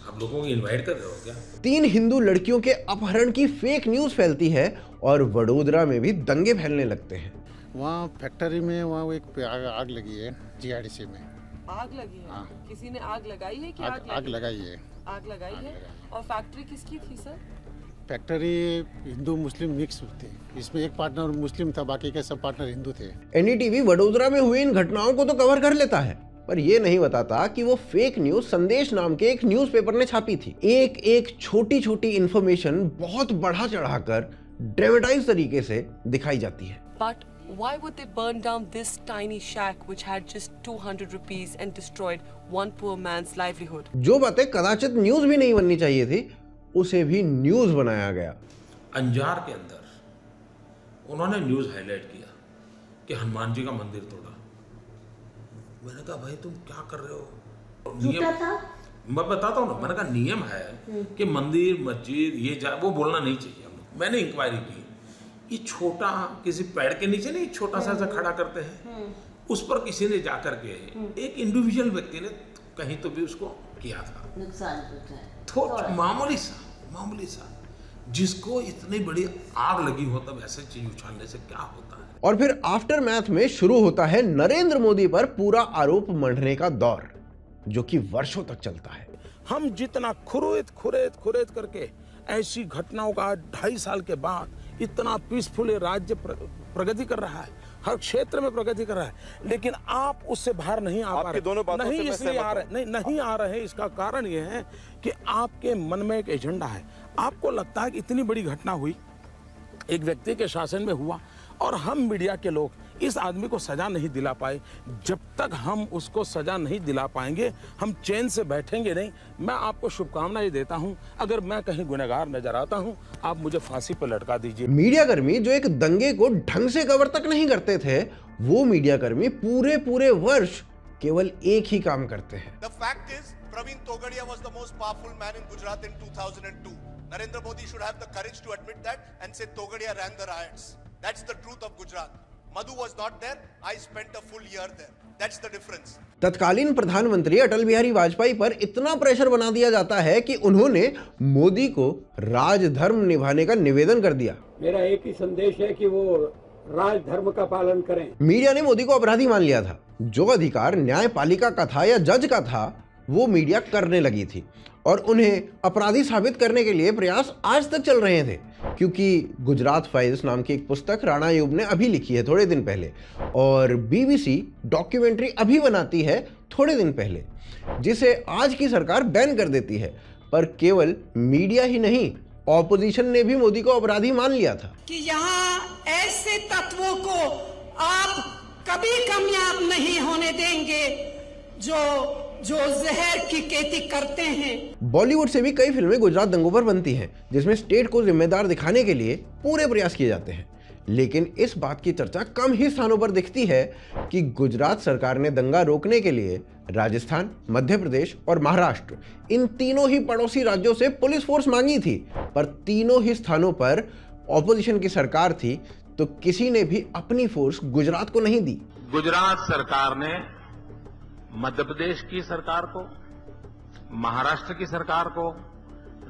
आप लोगों को इनवाइट कर रहे हो क्या? तीन हिंदू लड़कियों के अपहरण की फेक न्यूज फैलती है और वडोदरा में भी दंगे फैलने लगते हैं। वहाँ फैक्ट्री में वहाँ एक आग लगी है, जीआरडीसी में आग लगी है। हाँ। किसी ने आग लगाई है कि आग, आग, आग लगाई है? आग लगाई आग है, लगाई। और फैक्ट्री किसकी थी sir? Factory Hindu Muslim mix थे, इसमें एक पार्टनर मुस्लिम था, बाकी के सब पार्टनर हिंदू थे। एनडीटीवी वडोदरा में हुई इन घटनाओं को तो कवर कर लेता है, पर ये नहीं बताता कि वो फेक न्यूज संदेश नाम के एक न्यूज़पेपर ने छापी थी। एक एक छोटी छोटी इन्फॉर्मेशन बहुत बढ़ा चढ़ाकर ड्रामेटाइज तरीके से दिखाई जाती है। But why would they burn down this tiny shack which had just two hundred rupees and destroyed one poor man's livelihood? जो बातें कदाचित न्यूज भी नहीं बननी चाहिए थी, उसे भी न्यूज बनाया गया। अंजार के अंदर उन्होंने न्यूज हाईलाइट किया कि हनुमान जी का मंदिर तोड़ा। मैंने कहा भाई तुम क्या कर रहे हो? नियम था? मैं बताता हूँ ना, मैंने कहा नियम है कि मंदिर मस्जिद ये जा वो बोलना नहीं चाहिए। हम मैंने इंक्वायरी की, ये छोटा किसी पेड़ के नीचे नहीं छोटा सा ऐसा खड़ा करते हैं, उस पर किसी ने जाकर के एक इंडिविजुअल व्यक्ति ने कहीं तो भी उसको किया था नुकसान, थोड़ा मामूली सा मामूली सा, जिसको इतनी बड़ी आग लगी हो तब ऐसे चीज उछालने से क्या होता है। और फिर आफ्टर मैथ में शुरू होता है नरेंद्र मोदी पर पूरा आरोप मंडने का दौर, जो कि वर्षों तक चलता है। हम जितना खुरेद खुरेद खुरेद करके ऐसी घटनाओं का ढाई साल के बाद इतना पीसफुल राज्य प्रगति कर रहा है, हर क्षेत्र में प्रगति कर रहा है, लेकिन आप उससे बाहर नहीं आ पा रहे। दोनों बातों नहीं इसलिए आ रहे नहीं नहीं आ रहे, इसका कारण यह है कि आपके मन में एक एजेंडा है। आपको लगता है कि इतनी बड़ी घटना हुई, एक व्यक्ति के शासन में हुआ, और हम मीडिया के लोग इस आदमी को सजा नहीं दिला पाए। जब तक हम उसको सजा नहीं दिला पाएंगे हम चैन से बैठेंगे नहीं। मैं आपको शुभकामनाएं देता हूं, अगर मैं कहीं गुनहगार नजर आता हूं आप मुझे फांसी पर लटका दीजिए। मीडियाकर्मी जो एक दंगे को ढंग से कवर तक नहीं करते थे, वो मीडियाकर्मी पूरे पूरे वर्ष केवल एक ही काम करते हैं। The fact is Praveen Togadia was the most powerful man in Gujarat in two thousand two. Narendra Modi should have the courage to admit that and say Togadiya ran the riots. That's the truth of Gujarat. Madhu was not there. I spent a full year there. That's the difference. तत्कालीन प्रधानमंत्री अटल बिहारी वाजपेयी पर इतना pressure बना दिया जाता है कि उन्होंने मोदी को राजधर्म निभाने का निवेदन कर दिया। मेरा एक ही संदेश है कि वो राजधर्म का पालन करें। मीडिया ने मोदी को अपराधी मान लिया था। जो अधिकार न्यायपालिका का था या जज का था, वो मीडिया करने लगी थी और उन्हें अपराधी साबित करने के लिए प्रयास आज तक चल रहे थे, क्योंकि गुजरात फाइल्स नाम की एक पुस्तक राणा यूब ने अभी लिखी है थोड़े दिन पहले, और बीबीसी डॉक्यूमेंट्री अभी बनाती है थोड़े दिन पहले, जिसे आज की सरकार बैन कर देती है। पर केवल मीडिया ही नहीं, ऑपोजिशन ने भी मोदी को अपराधी मान लिया था कि यहाँ ऐसे तत्वों को आप कभी कामयाब नहीं होने देंगे जो जो जहर की खेती करते हैं। बॉलीवुड से भी कई फिल्में गुजरात दंगों पर बनती हैं, जिसमें स्टेट को जिम्मेदार दिखाने के लिए पूरे प्रयास किए जाते हैं, लेकिन इस बात की चर्चा कम ही स्थानों पर दिखती है कि गुजरात सरकार ने दंगा रोकने के लिए राजस्थान, मध्य प्रदेश और महाराष्ट्र इन तीनों ही पड़ोसी राज्यों से पुलिस फोर्स मांगी थी, पर तीनों ही स्थानों पर ऑपोजिशन की सरकार थी तो किसी ने भी अपनी फोर्स गुजरात को नहीं दी। गुजरात सरकार ने मध्य प्रदेश की सरकार को, महाराष्ट्र की सरकार को,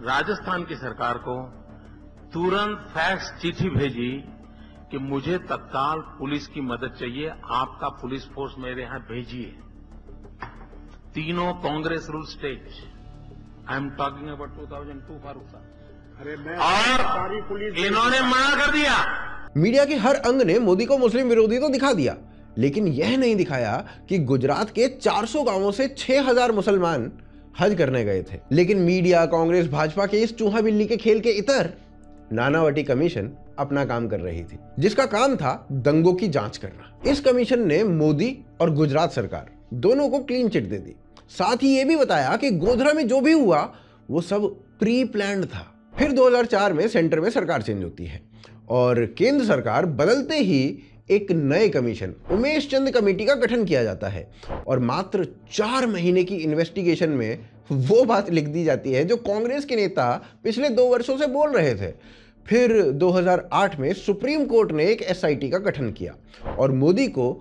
राजस्थान की सरकार को तुरंत फैक्स चिट्ठी भेजी कि मुझे तत्काल पुलिस की मदद चाहिए, आपका पुलिस फोर्स मेरे यहां भेजिए। तीनों Congress rule state, I am talking about two thousand two Farooq साहब, और इन्होंने मना कर दिया। मीडिया के हर अंग ने मोदी को मुस्लिम विरोधी तो दिखा दिया, लेकिन यह नहीं दिखाया कि गुजरात के चार सौ गांवों से छह हज़ार मुसलमान हज करने गए थे। लेकिन मीडिया, कांग्रेस, भाजपा के इस चूहा बिल्ली के खेल के इतर नानावटी कमीशन अपना काम कर रही थी, जिसका काम था दंगों की जांच करना। इस कमीशन ने मोदी और गुजरात सरकार दोनों को क्लीन चिट दे दी। साथ ही ये भी बताया कि गोधरा में जो भी हुआ वो सब प्री प्लान्ड था। फिर दो हज़ार चार में सेंटर में सरकार चेंज होती है और केंद्र सरकार बदलते ही एक नए कमीशन, उमेश चंद कमेटी का गठन किया जाता है और मात्र चार महीने की इन्वेस्टिगेशन में वो बात लिख दी जाती है जो कांग्रेस के नेता पिछले दो वर्षों से बोल रहे थे। फिर दो हज़ार आठ में सुप्रीम कोर्ट ने एक एस आई टी का गठन किया और मोदी को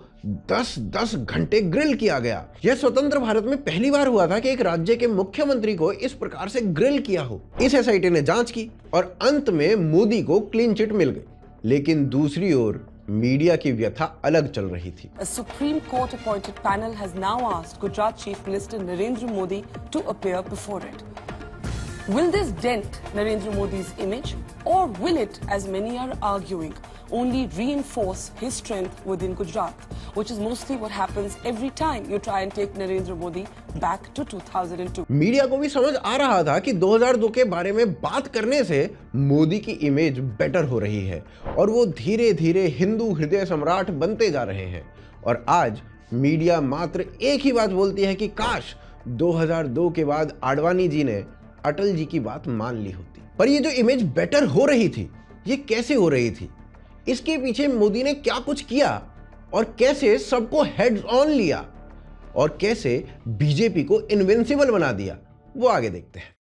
दस दस घंटे ग्रिल किया गया। यह स्वतंत्र भारत में पहली बार हुआ था कि एक राज्य के मुख्यमंत्री को इस प्रकार से ग्रिल किया हो। इस एस आई टी ने जांच की और अंत में मोदी को क्लीन चिट मिल गई। लेकिन दूसरी ओर मीडिया की व्यथा अलग चल रही थी। Supreme court appointed panel has now asked Gujarat chief minister Narendra Modi to appear before it. Will this dent Narendra Modi's image, or will it, as many are arguing, only reinforce his strength within Gujarat, which is mostly what happens every time you try and take Narendra Modi back to two thousand two। Media को भी समझ आ रहा था कि दो हज़ार दो के बारे में बात करने से मोदी की इमेज बेटर हो रही है और वो धीरे धीरे हिंदू हृदय सम्राट बनते जा रहे हैं। और आज मीडिया मात्र एक ही बात बोलती है कि काश दो हज़ार दो के बाद आडवाणी जी ने अटल जी की बात मान ली होती। पर ये जो इमेज बेटर हो रही थी, ये कैसे हो रही थी, इसके पीछे मोदी ने क्या कुछ किया और कैसे सबको हेड्स ऑन लिया और कैसे बीजेपी को इनविंसिबल बना दिया, वो आगे देखते हैं।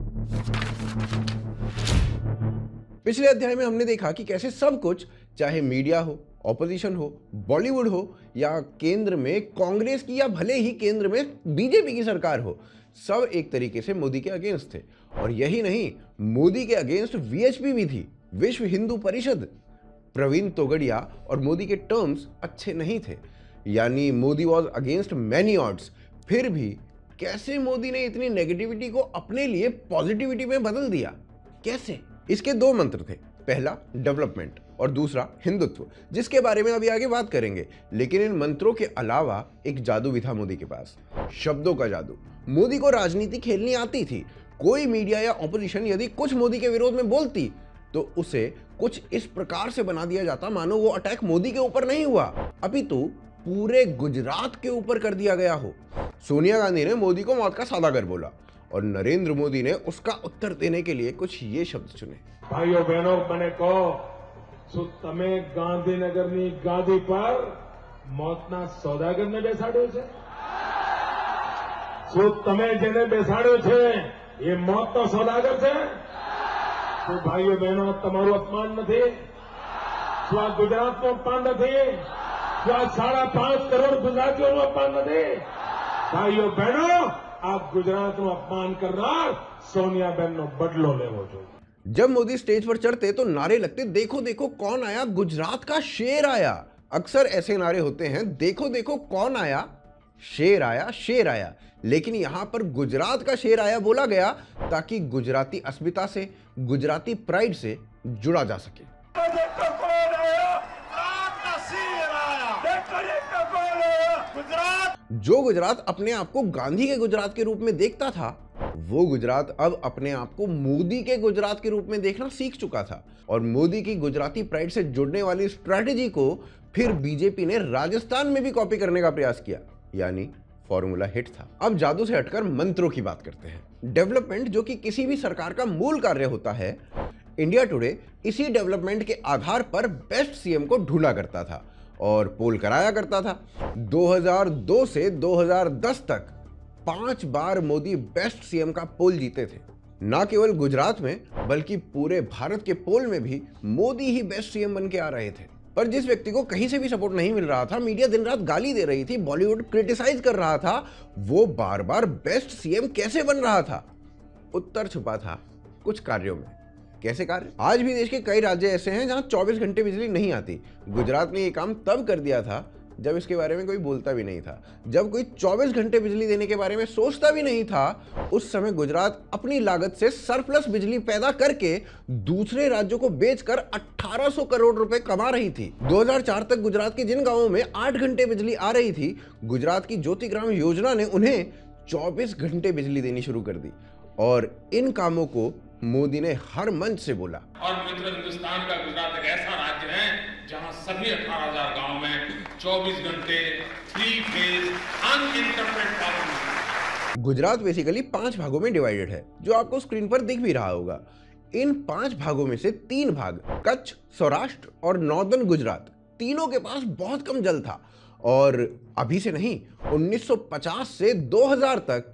पिछले अध्याय में हमने देखा कि कैसे सब कुछ, चाहे मीडिया हो, ऑपोजिशन हो, बॉलीवुड हो या केंद्र में कांग्रेस की या भले ही केंद्र में बीजेपी की सरकार हो, सब एक तरीके से मोदी के अगेंस्ट थे। और यही नहीं, मोदी के अगेंस्ट वी एच पी भी थी, विश्व हिंदू परिषद। प्रवीण तोगड़िया और मोदी के टर्म्स अच्छे नहीं थे, यानी Modi was against many odds. फिर भी कैसे मोदी ने इतनी नेगेटिविटी को अपने लिए पॉजिटिविटी में बदल दिया, कैसे? इसके दो मंत्र थे, पहला डेवलपमेंट और दूसरा हिंदुत्व, जिसके बारे में अभी आगे बात करेंगे। लेकिन इन मंत्रों के अलावा एक जादू भी था मोदी के पास, शब्दों का जादू। मोदी को राजनीति खेलनी आती थी। कोई मीडिया या ऑपोजिशन यदि कुछ मोदी के विरोध में बोलती तो उसे कुछ इस प्रकार से बना दिया जाता मानो वो अटैक मोदी के ऊपर नहीं हुआ, अपितु पूरे गुजरात के ऊपर कर दिया गया हो। सोनिया गांधी ने मोदी को मौत का सौदागर बोला और नरेंद्र मोदी ने उसका उत्तर देने के लिए कुछ ये शब्द चुने। भाइयों बहनों, मने को सु तमे गांधीनगर नी गादी पर मौतना सौदागर ने बेसाड्यो छे, सु तमे जेने बेसाड्यो छे ये मौतनो सौदागर छे। तो भाइयों बहनों, तमारू अपमान नथी, सु आ गुजरातनो अपमान नथी, सु आ साढ़ा पांच करोड़ गुजरातीओनु अपमान नथी। भाइयों बहनों, आप गुजरात में अपमान करना सोनिया बहन नो बदलो लेवो जो। जब मोदी स्टेज पर चढ़ते तो नारे लगते, देखो देखो कौन आया, गुजरात का शेर आया। अक्सर ऐसे नारे होते हैं, देखो देखो कौन आया, शेर आया, शेर आया। लेकिन यहाँ पर गुजरात का शेर आया बोला गया ताकि गुजराती अस्मिता से, गुजराती प्राइड से जुड़ा जा सके। देखो कौन आया, गुजरात। जो गुजरात अपने आप को गांधी के गुजरात के रूप में देखता था, वो गुजरात अब अपने आप को मोदी के गुजरात के रूप में देखना सीख चुका था। और मोदी की गुजराती प्राइड से जुड़ने वाली स्ट्रैटेजी को फिर बीजेपी ने राजस्थान में भी कॉपी करने का प्रयास किया, यानी फॉर्मूला हिट था। अब जादू से हटकर मंत्रों की बात करते हैं। डेवलपमेंट, जो कि किसी भी सरकार का मूल कार्य होता है, इंडिया टुडे इसी डेवलपमेंट के आधार पर बेस्ट सी एम को ढूंढा करता था और पोल कराया करता था। दो हज़ार दो से दो हज़ार दस तक पांच बार मोदी बेस्ट सी एम का पोल जीते थे। ना केवल गुजरात में बल्कि पूरे भारत के पोल में भी मोदी ही बेस्ट सी एम बन के आ रहे थे। पर जिस व्यक्ति को कहीं से भी सपोर्ट नहीं मिल रहा था, मीडिया दिन रात गाली दे रही थी, बॉलीवुड क्रिटिसाइज कर रहा था, वो बार बार बेस्ट सीएम कैसे बन रहा था? उत्तर छुपा था कुछ कार्यों में। कैसे कार्य? आज भी देश के कई राज्य ऐसे हैं जहां चौबीस घंटे बिजली नहीं आती। गुजरात ने ये काम तब कर दिया था जब इसके बारे में कोई बोलता भी नहीं था, जब कोई चौबीस घंटे बिजली देने के बारे में सोचता भी नहीं था। उस समय गुजरात अपनी लागत से सरप्लस बिजली पैदा करके दूसरे राज्यों को बेचकर अठारह सौ करोड़ रुपए कमा रही थी। दो हज़ार चार तक गुजरात के जिन गांवों में आठ घंटे बिजली आ रही थी, गुजरात की ज्योति ग्राम योजना ने उन्हें चौबीस घंटे बिजली देनी शुरू कर दी। और इन कामों को मोदी ने हर मंच से बोला। और मित्र, हिंदुस्तान का गुजरात एक ऐसा राज्य है जहां सभी अठारह हज़ार गांव में चौबीस घंटे थ्री फेज अनइंटरप्टेड पावर मिलती है। गुजरात बेसिकली पांच भागों में डिवाइडेड है, जो आपको स्क्रीन पर दिख भी रहा होगा। इन पांच भागों में से तीन भाग कच्छ, सौराष्ट्र और नॉर्दर्न गुजरात, तीनों के पास बहुत कम जल था। और अभी से नहीं, उन्नीस सौ पचास से दो हज़ार तक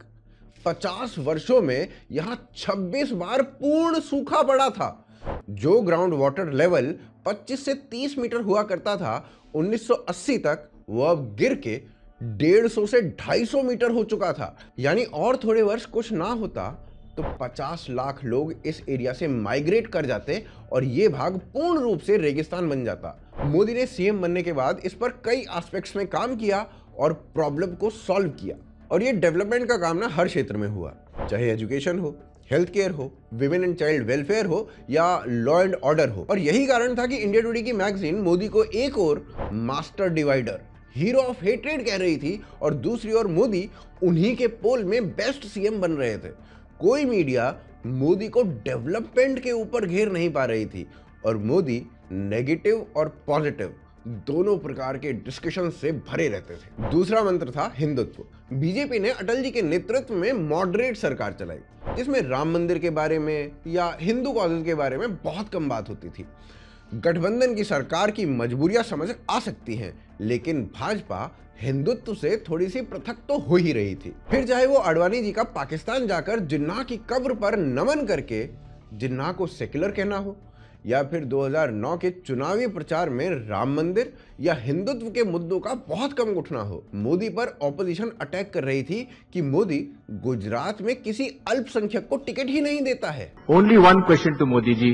पचास वर्षों में यहां छब्बीस बार पूर्ण सूखा पड़ा था। जो ग्राउंड वाटर लेवल पच्चीस से तीस मीटर हुआ करता था, उन्नीस सौ अस्सी तक वो अब गिर के डेढ़ सौ से ढाई सौ मीटर हो चुका था। यानी और थोड़े वर्ष कुछ ना होता तो पचास लाख लोग इस एरिया से माइग्रेट कर जाते और ये भाग पूर्ण रूप से रेगिस्तान बन जाता। मोदी ने सीएम बनने के बाद इस पर कई एस्पेक्ट्स में काम किया और प्रॉब्लम को सॉल्व किया। और ये डेवलपमेंट का काम ना हर क्षेत्र में हुआ, चाहे एजुकेशन हो, हेल्थ केयर हो, विमेन एंड चाइल्ड वेलफेयर हो या लॉ एंड ऑर्डर हो। और यही कारण था कि इंडिया टुडे की मैगजीन मोदी को एक और master divider, hero of hatred कह रही थी और दूसरी ओर मोदी उन्हीं के पोल में बेस्ट सीएम बन रहे थे। कोई मीडिया मोदी को डेवलपमेंट के ऊपर घेर नहीं पा रही थी और मोदी नेगेटिव और पॉजिटिव दोनों प्रकार के डिस्कशन से भरे रहते थे। दूसरा मंत्र था हिंदुत्व। बीजेपी ने अटल जी के नेतृत्व में मॉडरेट सरकार चलाई, जिसमें राम मंदिर के बारे में या हिंदू कॉजेस के बारे में बहुत कम बात होती थी। गठबंधन की सरकार की मजबूरियां समझ आ सकती हैं, लेकिन भाजपा हिंदुत्व से थोड़ी सी पृथक तो हो ही रही थी। फिर चाहे वो अडवाणी जी का पाकिस्तान जाकर जिन्ना की कब्र पर नमन करके जिन्ना को सेक्युलर कहना हो, या फिर दो हज़ार नौ के चुनावी प्रचार में राम मंदिर या हिंदुत्व के मुद्दों का बहुत कम उठना हो। मोदी पर ऑपोजिशन अटैक कर रही थी कि मोदी गुजरात में किसी अल्पसंख्यक को टिकट ही नहीं देता है। Only one question to Modi ji,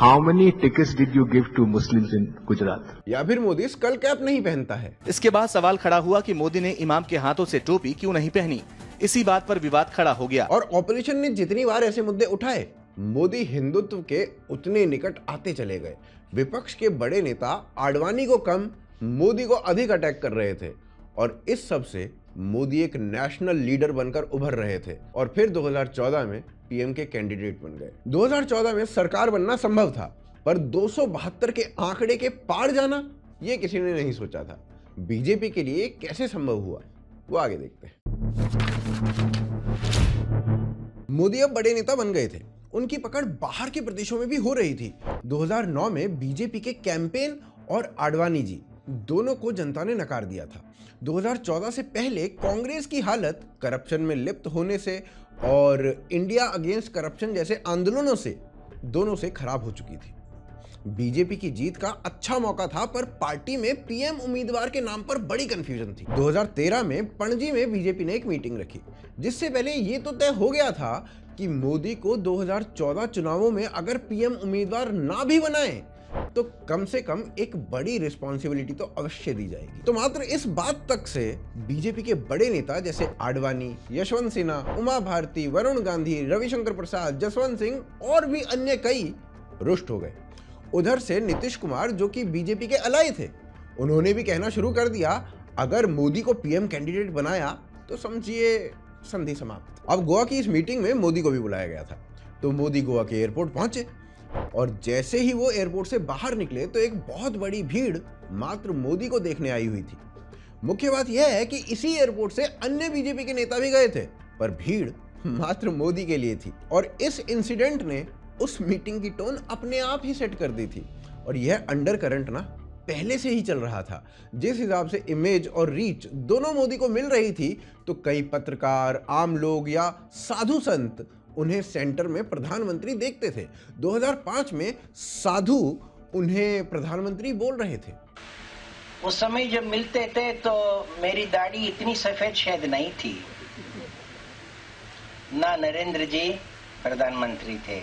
how many tickets did you give to Muslims in Gujarat? या फिर मोदी स्कल कैप नहीं पहनता है। इसके बाद सवाल खड़ा हुआ कि मोदी ने इमाम के हाथों से टोपी क्यों नहीं पहनी। इसी बात पर विवाद खड़ा हो गया और ऑपोजिशन ने जितनी बार ऐसे मुद्दे उठाए, मोदी हिंदुत्व के उतने निकट आते चले गए। विपक्ष के बड़े नेता आडवाणी को कम, मोदी को अधिक अटैक कर रहे थे और इस सब से मोदी एक नेशनल लीडर बनकर उभर रहे थे और फिर दो हज़ार चौदह में पीएम के कैंडिडेट बन गए। दो हज़ार चौदह में सरकार बनना संभव था, पर दो सौ बहत्तर के आंकड़े के पार जाना ये किसी ने नहीं सोचा था। बीजेपी के लिए कैसे संभव हुआ, वो आगे देखते हैं। मोदी अब बड़े नेता बन गए थे, उनकी पकड़ बाहर के प्रदेशों में भी हो रही थी। दो हज़ार नौ में बीजेपी के कैंपेन और आडवाणी जी दोनों को जनता ने नकार दिया था। दो हज़ार चौदह से पहले कांग्रेस की हालत करप्शन में लिप्त होने से और इंडिया अगेंस्ट करप्शन जैसे आंदोलनों से दोनों से खराब हो चुकी थी। बीजेपी की जीत का अच्छा मौका था, पर पार्टी में पीएम उम्मीदवार के नाम पर बड़ी कंफ्यूजन थी। दो हज़ार तेरह में पणजी में बीजेपी ने एक मीटिंग रखी, जिससे पहले ये तो तय हो गया था कि मोदी को दो हज़ार चौदह चुनावों में अगर पीएम उम्मीदवार ना भी बनाए तो कम से कम एक बड़ी रिस्पॉन्सिबिलिटी तो अवश्य दी जाएगी। तो मात्र इस बात तक से बीजेपी के बड़े नेता जैसे आडवाणी, यशवंत सिन्हा, उमा भारती, वरुण गांधी, रविशंकर प्रसाद, जसवंत सिंह और भी अन्य कई रुष्ट हो गए। उधर से नीतीश कुमार, जो कि बीजेपी के अलाय थे, उन्होंने भी कहना शुरू कर दिया, अगर मोदी को पीएम कैंडिडेट बनाया तो समझिए संधि समाप्त। अब गोवा की इस मीटिंग में मोदी को भी बुलाया गया था, तो मोदी गोवा के एयरपोर्ट पहुंचे और जैसे ही वो एयरपोर्ट से बाहर निकले तो एक बहुत बड़ी भीड़ मात्र मोदी को देखने आई हुई थी। मुख्य बात यह है कि इसी एयरपोर्ट से अन्य बीजेपी के नेता भी गए थे, पर भीड़ मात्र मोदी के लिए थी। और इस इंसिडेंट ने उस मीटिंग की टोन अपने आप ही सेट कर दी थी। और यह अंडर करंट ना पहले से ही चल रहा था। जिस हिसाब से इमेज और रीच दोनों मोदी को मिल रही थी, तो कई पत्रकार, आम लोग या साधु संत उन्हें सेंटर में प्रधानमंत्री देखते थे। दो हज़ार पाँच में साधु उन्हें प्रधानमंत्री बोल रहे थे? उस समय जब मिलते थे तो मेरी दाढ़ी इतनी सफेद शायद नहीं थी ना। नरेंद्र जी प्रधानमंत्री थे।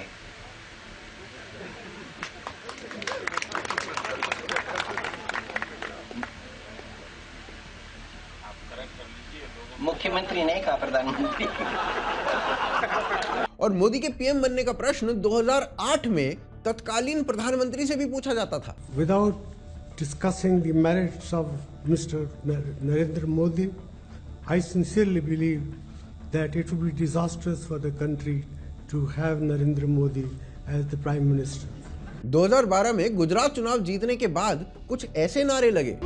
मुख्यमंत्री नहीं कहा, प्रधानमंत्री। और मोदी के पीएम बनने का प्रश्न दो हज़ार आठ में तत्कालीन प्रधानमंत्री से भी पूछा जाता था। Without discussing the merits of mister Narendra Modi, I sincerely believe that it would be disasters for the country to have Narendra Modi as the prime minister. दो हज़ार बारह में गुजरात चुनाव जीतने के बाद कुछ ऐसे नारे लगे।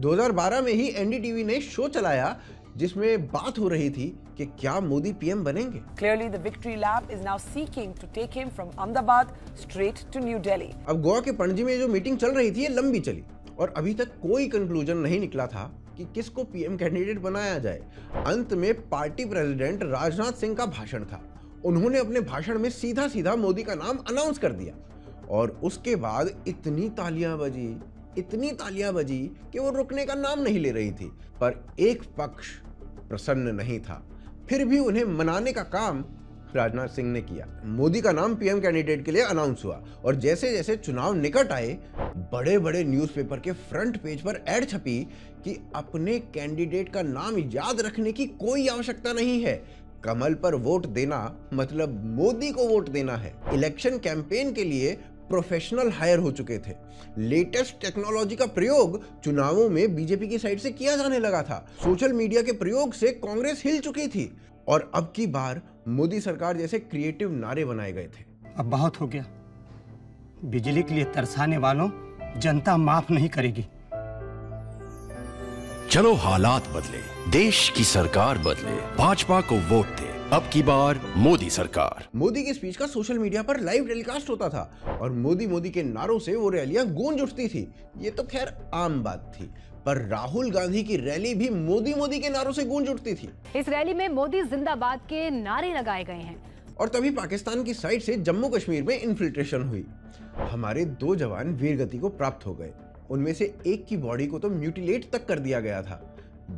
दो हज़ार बारह में ही एनडीटीवी ने शो चलाया जिसमें बात हो रही थी कि क्या मोदी पीएम बनेंगे। Clearly the victory lap is now seeking to take him from Ahmedabad straight to new Delhi. अब गोवा के पणजी में जो मीटिंग चल रही थी ये लंबी चली और अभी तक कोई कंक्लूजन नहीं निकला था कि किसको पीएम कैंडिडेट बनाया जाए। अंत में पार्टी प्रेसिडेंट राजनाथ सिंह का भाषण था। उन्होंने अपने भाषण में सीधा सीधा मोदी का नाम अनाउंस कर दिया और उसके बाद इतनी तालियां बजी, इतनी तालियां बजी कि वो रुकने का नाम नहीं ले रही थी। पर एक पक्ष प्रसन्न नहीं था। फिर भी उन्हें मनाने का काम राजनाथ सिंह ने किया। मोदी का नाम पीएम कैंडिडेट के लिए अनाउंस हुआ और जैसे जैसे चुनाव निकट आए बड़े बड़े न्यूज़पेपर के फ्रंट पेज पर ऐड छपी कि अपने कैंडिडेट का नाम याद रखने की कोई आवश्यकता नहीं है, कमल पर वोट देना मतलब मोदी को वोट देना है। इलेक्शन कैंपेन के लिए प्रोफेशनल हायर हो चुके थे। लेटेस्ट टेक्नोलॉजी का प्रयोग चुनावों में बीजेपी की साइड से किया जाने लगा था। सोशल मीडिया के प्रयोग से कांग्रेस हिल चुकी थी और अब की बार मोदी सरकार जैसे क्रिएटिव नारे बनाए गए थे। अब बहुत हो गया। बिजली के लिए तरसाने वालों जनता माफ नहीं करेगी। चलो हालात बदले, देश की सरकार बदले, भाजपा को वोट दे, अब की बार मोदी सरकार। मोदी के स्पीच का सोशल मीडिया पर लाइव टेलीकास्ट होता था और मोदी मोदी के नारों से वो रैलियां गूंज उठती थी। ये तो खैर आम बात थी, पर राहुल गांधी की रैली भी मोदी मोदी के नारों से गूंज उठती थी। इस रैली में मोदी जिंदाबाद के नारे लगाए गए हैं। और तभी पाकिस्तान की साइड से जम्मू कश्मीर में इन्फिल्ट्रेशन हुई। हमारे दो जवान वीरगति को प्राप्त हो गए। उनमें से एक की बॉडी को तो म्यूटिलेट तक कर दिया गया था,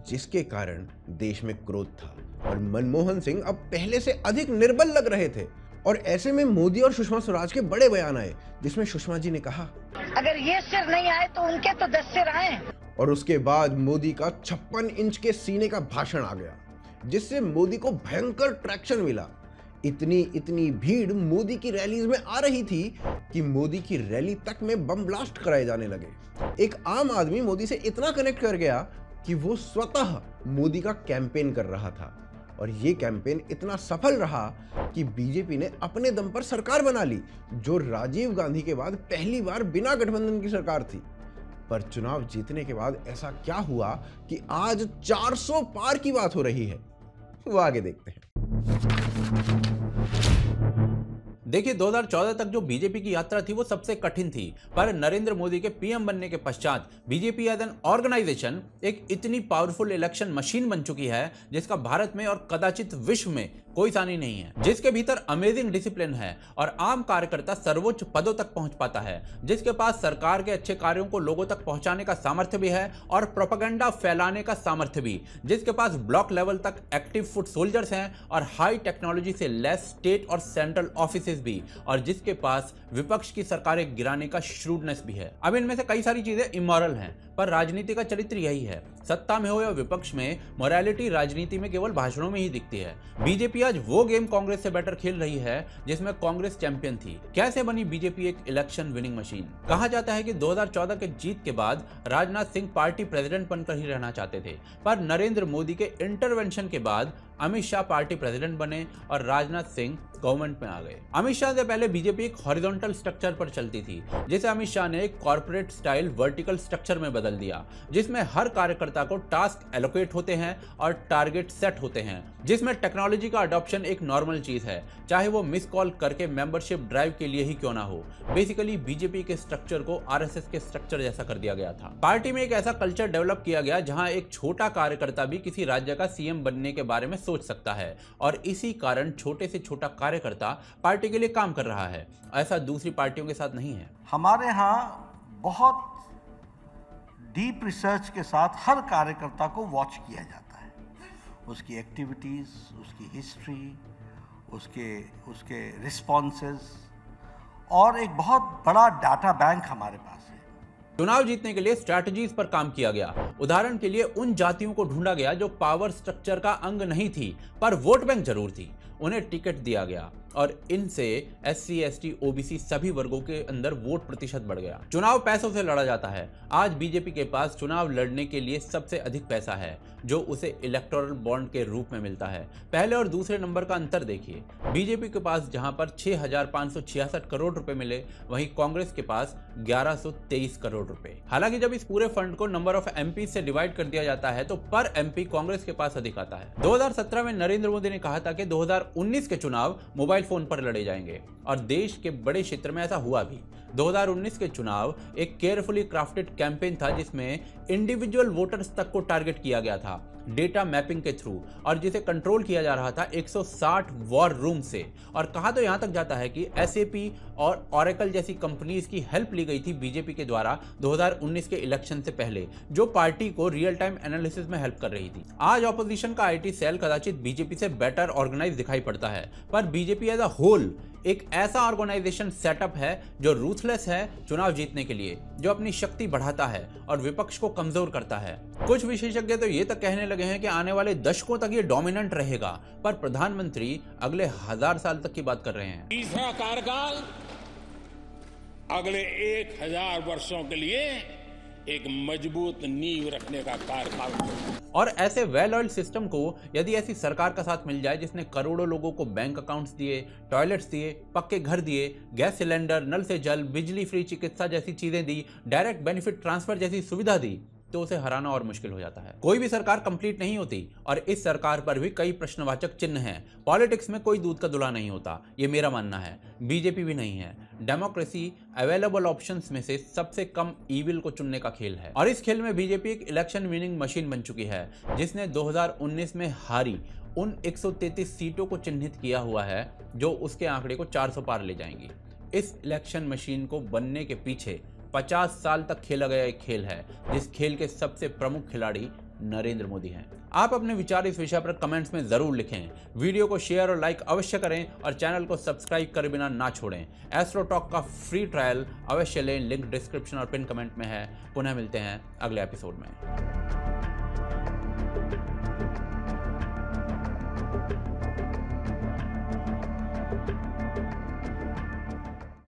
जिसके कारण देश में क्रोध था और मनमोहन सिंह अब पहले से अधिक निर्बल लग रहे थे। और ऐसे में मोदी और सुषमा स्वराज के बड़े बयान आए जिसमें सुषमा जी ने कहा, अगर ये सिर नहीं आए तो उनके तो दस सिर आए। और उसके बाद मोदी का छप्पन इंच के सीने का भाषण आ गया जिससे मोदी को भयंकर ट्रैक्शन मिला। इतनी इतनी भीड़ मोदी की रैलीज में आ रही थी कि मोदी की रैली तक में बम ब्लास्ट कराए जाने लगे। एक आम आदमी मोदी से इतना कनेक्ट कर गया कि वो स्वतः मोदी का कैंपेन कर रहा था और ये कैंपेन इतना सफल रहा कि बीजेपी ने अपने दम पर सरकार बना ली, जो राजीव गांधी के बाद पहली बार बिना गठबंधन की सरकार थी। पर चुनाव जीतने के बाद ऐसा क्या हुआ कि आज चार सौ पार की बात हो रही है, वो आगे देखते हैं। देखिए, दो हज़ार चौदह तक जो बीजेपी की यात्रा थी वो सबसे कठिन थी, पर नरेंद्र मोदी के पीएम बनने के पश्चात बीजेपी एज एन ऑर्गेनाइजेशन एक इतनी पावरफुल इलेक्शन मशीन बन चुकी है जिसका भारत में और कदाचित विश्व में कोई सानी नहीं है, जिसके भीतर अमेजिंग डिसिप्लिन है और आम कार्यकर्ता सर्वोच्च पदों तक पहुंच पाता है, जिसके पास सरकार के अच्छे कार्यों को लोगों तक पहुंचाने का सामर्थ्य भी है और प्रोपेगेंडा फैलाने का सामर्थ्य भी, जिसके पास ब्लॉक लेवल तक एक्टिव फुट सोल्जर्स हैं और हाई टेक्नोलॉजी से लैस स्टेट और सेंट्रल ऑफिस भी, और जिसके पास विपक्ष की सरकारें गिराने का श्रूडनेस भी है। अब इनमें से कई सारी चीजें इमोरल हैं, पर राजनीति का चरित्र यही है। सत्ता में हो या विपक्ष में, मोरालिटी राजनीति में केवल भाषणों में ही दिखती है। बीजेपी आज वो गेम कांग्रेस से बेटर खेल रही है जिसमें कांग्रेस चैंपियन थी। कैसे बनी बीजेपी एक इलेक्शन विनिंग मशीन? कहा जाता है कि दो हज़ार चौदह के जीत के बाद राजनाथ सिंह पार्टी प्रेसिडेंट बनकर ही रहना चाहते थे, पर नरेंद्र मोदी के इंटरवेंशन के बाद अमित शाह पार्टी प्रेसिडेंट बने और राजनाथ सिंह गवर्नमेंट में आ गए। अमित शाह से पहले बीजेपी एक हॉरिजॉन्टल स्ट्रक्चर पर चलती थी, जिसे अमित शाह ने एक कॉर्पोरेट स्टाइल वर्टिकल स्ट्रक्चर में बदल दिया, जिसमें हर कार्यकर्ता को टास्क एलोकेट होते हैं और टारगेट सेट होते हैं, जिसमें टेक्नोलॉजी का अडॉप्शन एक नॉर्मल चीज है, चाहे वो मिस कॉल करके मेंबरशिप ड्राइव के लिए ही क्यों ना हो। बेसिकली बीजेपी के स्ट्रक्चर को आरएसएस के स्ट्रक्चर जैसा कर दिया गया था। पार्टी में एक ऐसा कल्चर डेवलप किया गया जहाँ एक छोटा कार्यकर्ता भी किसी राज्य का सीएम बनने के बारे में सोच सकता है और इसी कारण छोटे से छोटा कार्यकर्ता पार्टी के लिए काम कर रहा है। ऐसा दूसरी पार्टियों के साथ नहीं है। हमारे यहाँ बहुत डीप रिसर्च के साथ हर कार्यकर्ता को वॉच किया जाता है, उसकी एक्टिविटीज़, उसकी हिस्ट्री, उसके उसके रिस्पॉन्सेज, और एक बहुत बड़ा डाटा बैंक हमारे पास है। चुनाव जीतने के लिए स्ट्रैटेजीज पर काम किया गया। उदाहरण के लिए उन जातियों को ढूंढा गया जो पावर स्ट्रक्चर का अंग नहीं थी पर वोट बैंक जरूर थी, उन्हें टिकट दिया गया और इनसे एससी, एसटी, ओबीसी सभी वर्गों के अंदर वोट प्रतिशत बढ़ गया। चुनाव पैसों से लड़ा जाता है। आज बीजेपी के पास चुनाव लड़ने के लिए सबसे अधिक पैसा है जो उसे इलेक्टोरल बॉन्ड के रूप में मिलता है। पहले और दूसरे नंबर का अंतर देखिए। बीजेपी के पास जहां पर छह हजार पाँच सौ छियासठ करोड़ रुपए मिले, वहीं कांग्रेस के पास ग्यारह सौ तेईस करोड़ रुपए। हालांकि जब इस पूरे फंड को नंबर ऑफ एमपी से डिवाइड कर दिया जाता है तो पर एमपी कांग्रेस के पास अधिक आता है। दो हजार सत्रह में नरेंद्र मोदी ने कहा था कि दो हजार उन्नीस के चुनाव मोबाइल फोन पर लड़े जाएंगे और देश के बड़े क्षेत्र में ऐसा हुआ भी। दो हजार उन्नीस के चुनाव एक केयरफुली क्राफ्टेड कैंपेन था जिसमें इंडिविजुअल वोटर्स तक को टारगेट किया गया था डेटा मैपिंग के थ्रू, और जिसे कंट्रोल किया जा रहा था एक सौ साठ वॉर रूम से। और कहा तो यहां तक जाता है कि एसएपी और ऑरेकल जैसी कंपनीज की हेल्प ली गई थी बीजेपी के द्वारा दो हजार उन्नीस के इलेक्शन से पहले, जो पार्टी को रियल टाइम एनालिसिस में हेल्प कर रही थी। आज ऑपोजिशन का आईटी सेल कदाचित बीजेपी से बेटर ऑर्गेनाइज दिखाई पड़ता है, पर बीजेपी एज अ होल एक ऐसा ऑर्गेनाइजेशन सेटअप है जो रूथलेस है चुनाव जीतने के लिए, जो अपनी शक्ति बढ़ाता है और विपक्ष को कमजोर करता है। कुछ विशेषज्ञ तो ये तक कहने लगे हैं कि आने वाले दशकों तक ये डोमिनेंट रहेगा, पर प्रधानमंत्री अगले हजार साल तक की बात कर रहे हैं। तीसरा कार्यकाल अगले एक हजार वर्षों के लिए एक मजबूत नींव रखने का कार्यकाल। और ऐसे वेल ऑयल सिस्टम को यदि ऐसी सरकार का साथ मिल जाए जिसने करोड़ों लोगों को बैंक अकाउंट्स दिए, टॉयलेट्स दिए, पक्के घर दिए, गैस सिलेंडर, नल से जल, बिजली, फ्री चिकित्सा जैसी चीजें दी, डायरेक्ट बेनिफिट ट्रांसफर जैसी सुविधा दी, तो उसे हराना और मुश्किल हो जाता है। कोई भी सरकार कंप्लीट नहीं होती और इस सरकार पर भी कई प्रश्नवाचक चिन्ह हैं। पॉलिटिक्स में कोई दूध का दूल्हा नहीं होता, ये मेरा मानना है। बीजेपी भी नहीं है। डेमोक्रेसी अवेलेबल ऑप्शंस में से सबसे कम ईविल को चुनने का खेल है, और इस खेल में बीजेपी एक इलेक्शन विनिंग मशीन बन चुकी है जिसने दो हजार उन्नीस में हारी उन एक सौ तैंतीस सीटों को चिन्हित किया हुआ है जो उसके आंकड़े को चार सौ पार ले जाएंगी। इस इलेक्शन मशीन को बनने के पीछे पचास साल तक खेला गया एक खेल है, जिस खेल के सबसे प्रमुख खिलाड़ी नरेंद्र मोदी हैं। आप अपने विचार इस विषय पर कमेंट्स में जरूर लिखें। वीडियो को शेयर और लाइक अवश्य करें और चैनल को सब्सक्राइब कर बिना ना छोड़ें। एस्ट्रोटॉक का फ्री ट्रायल अवश्य लें, लिंक डिस्क्रिप्शन और पिन कमेंट में है। पुनः मिलते हैं अगले एपिसोड में।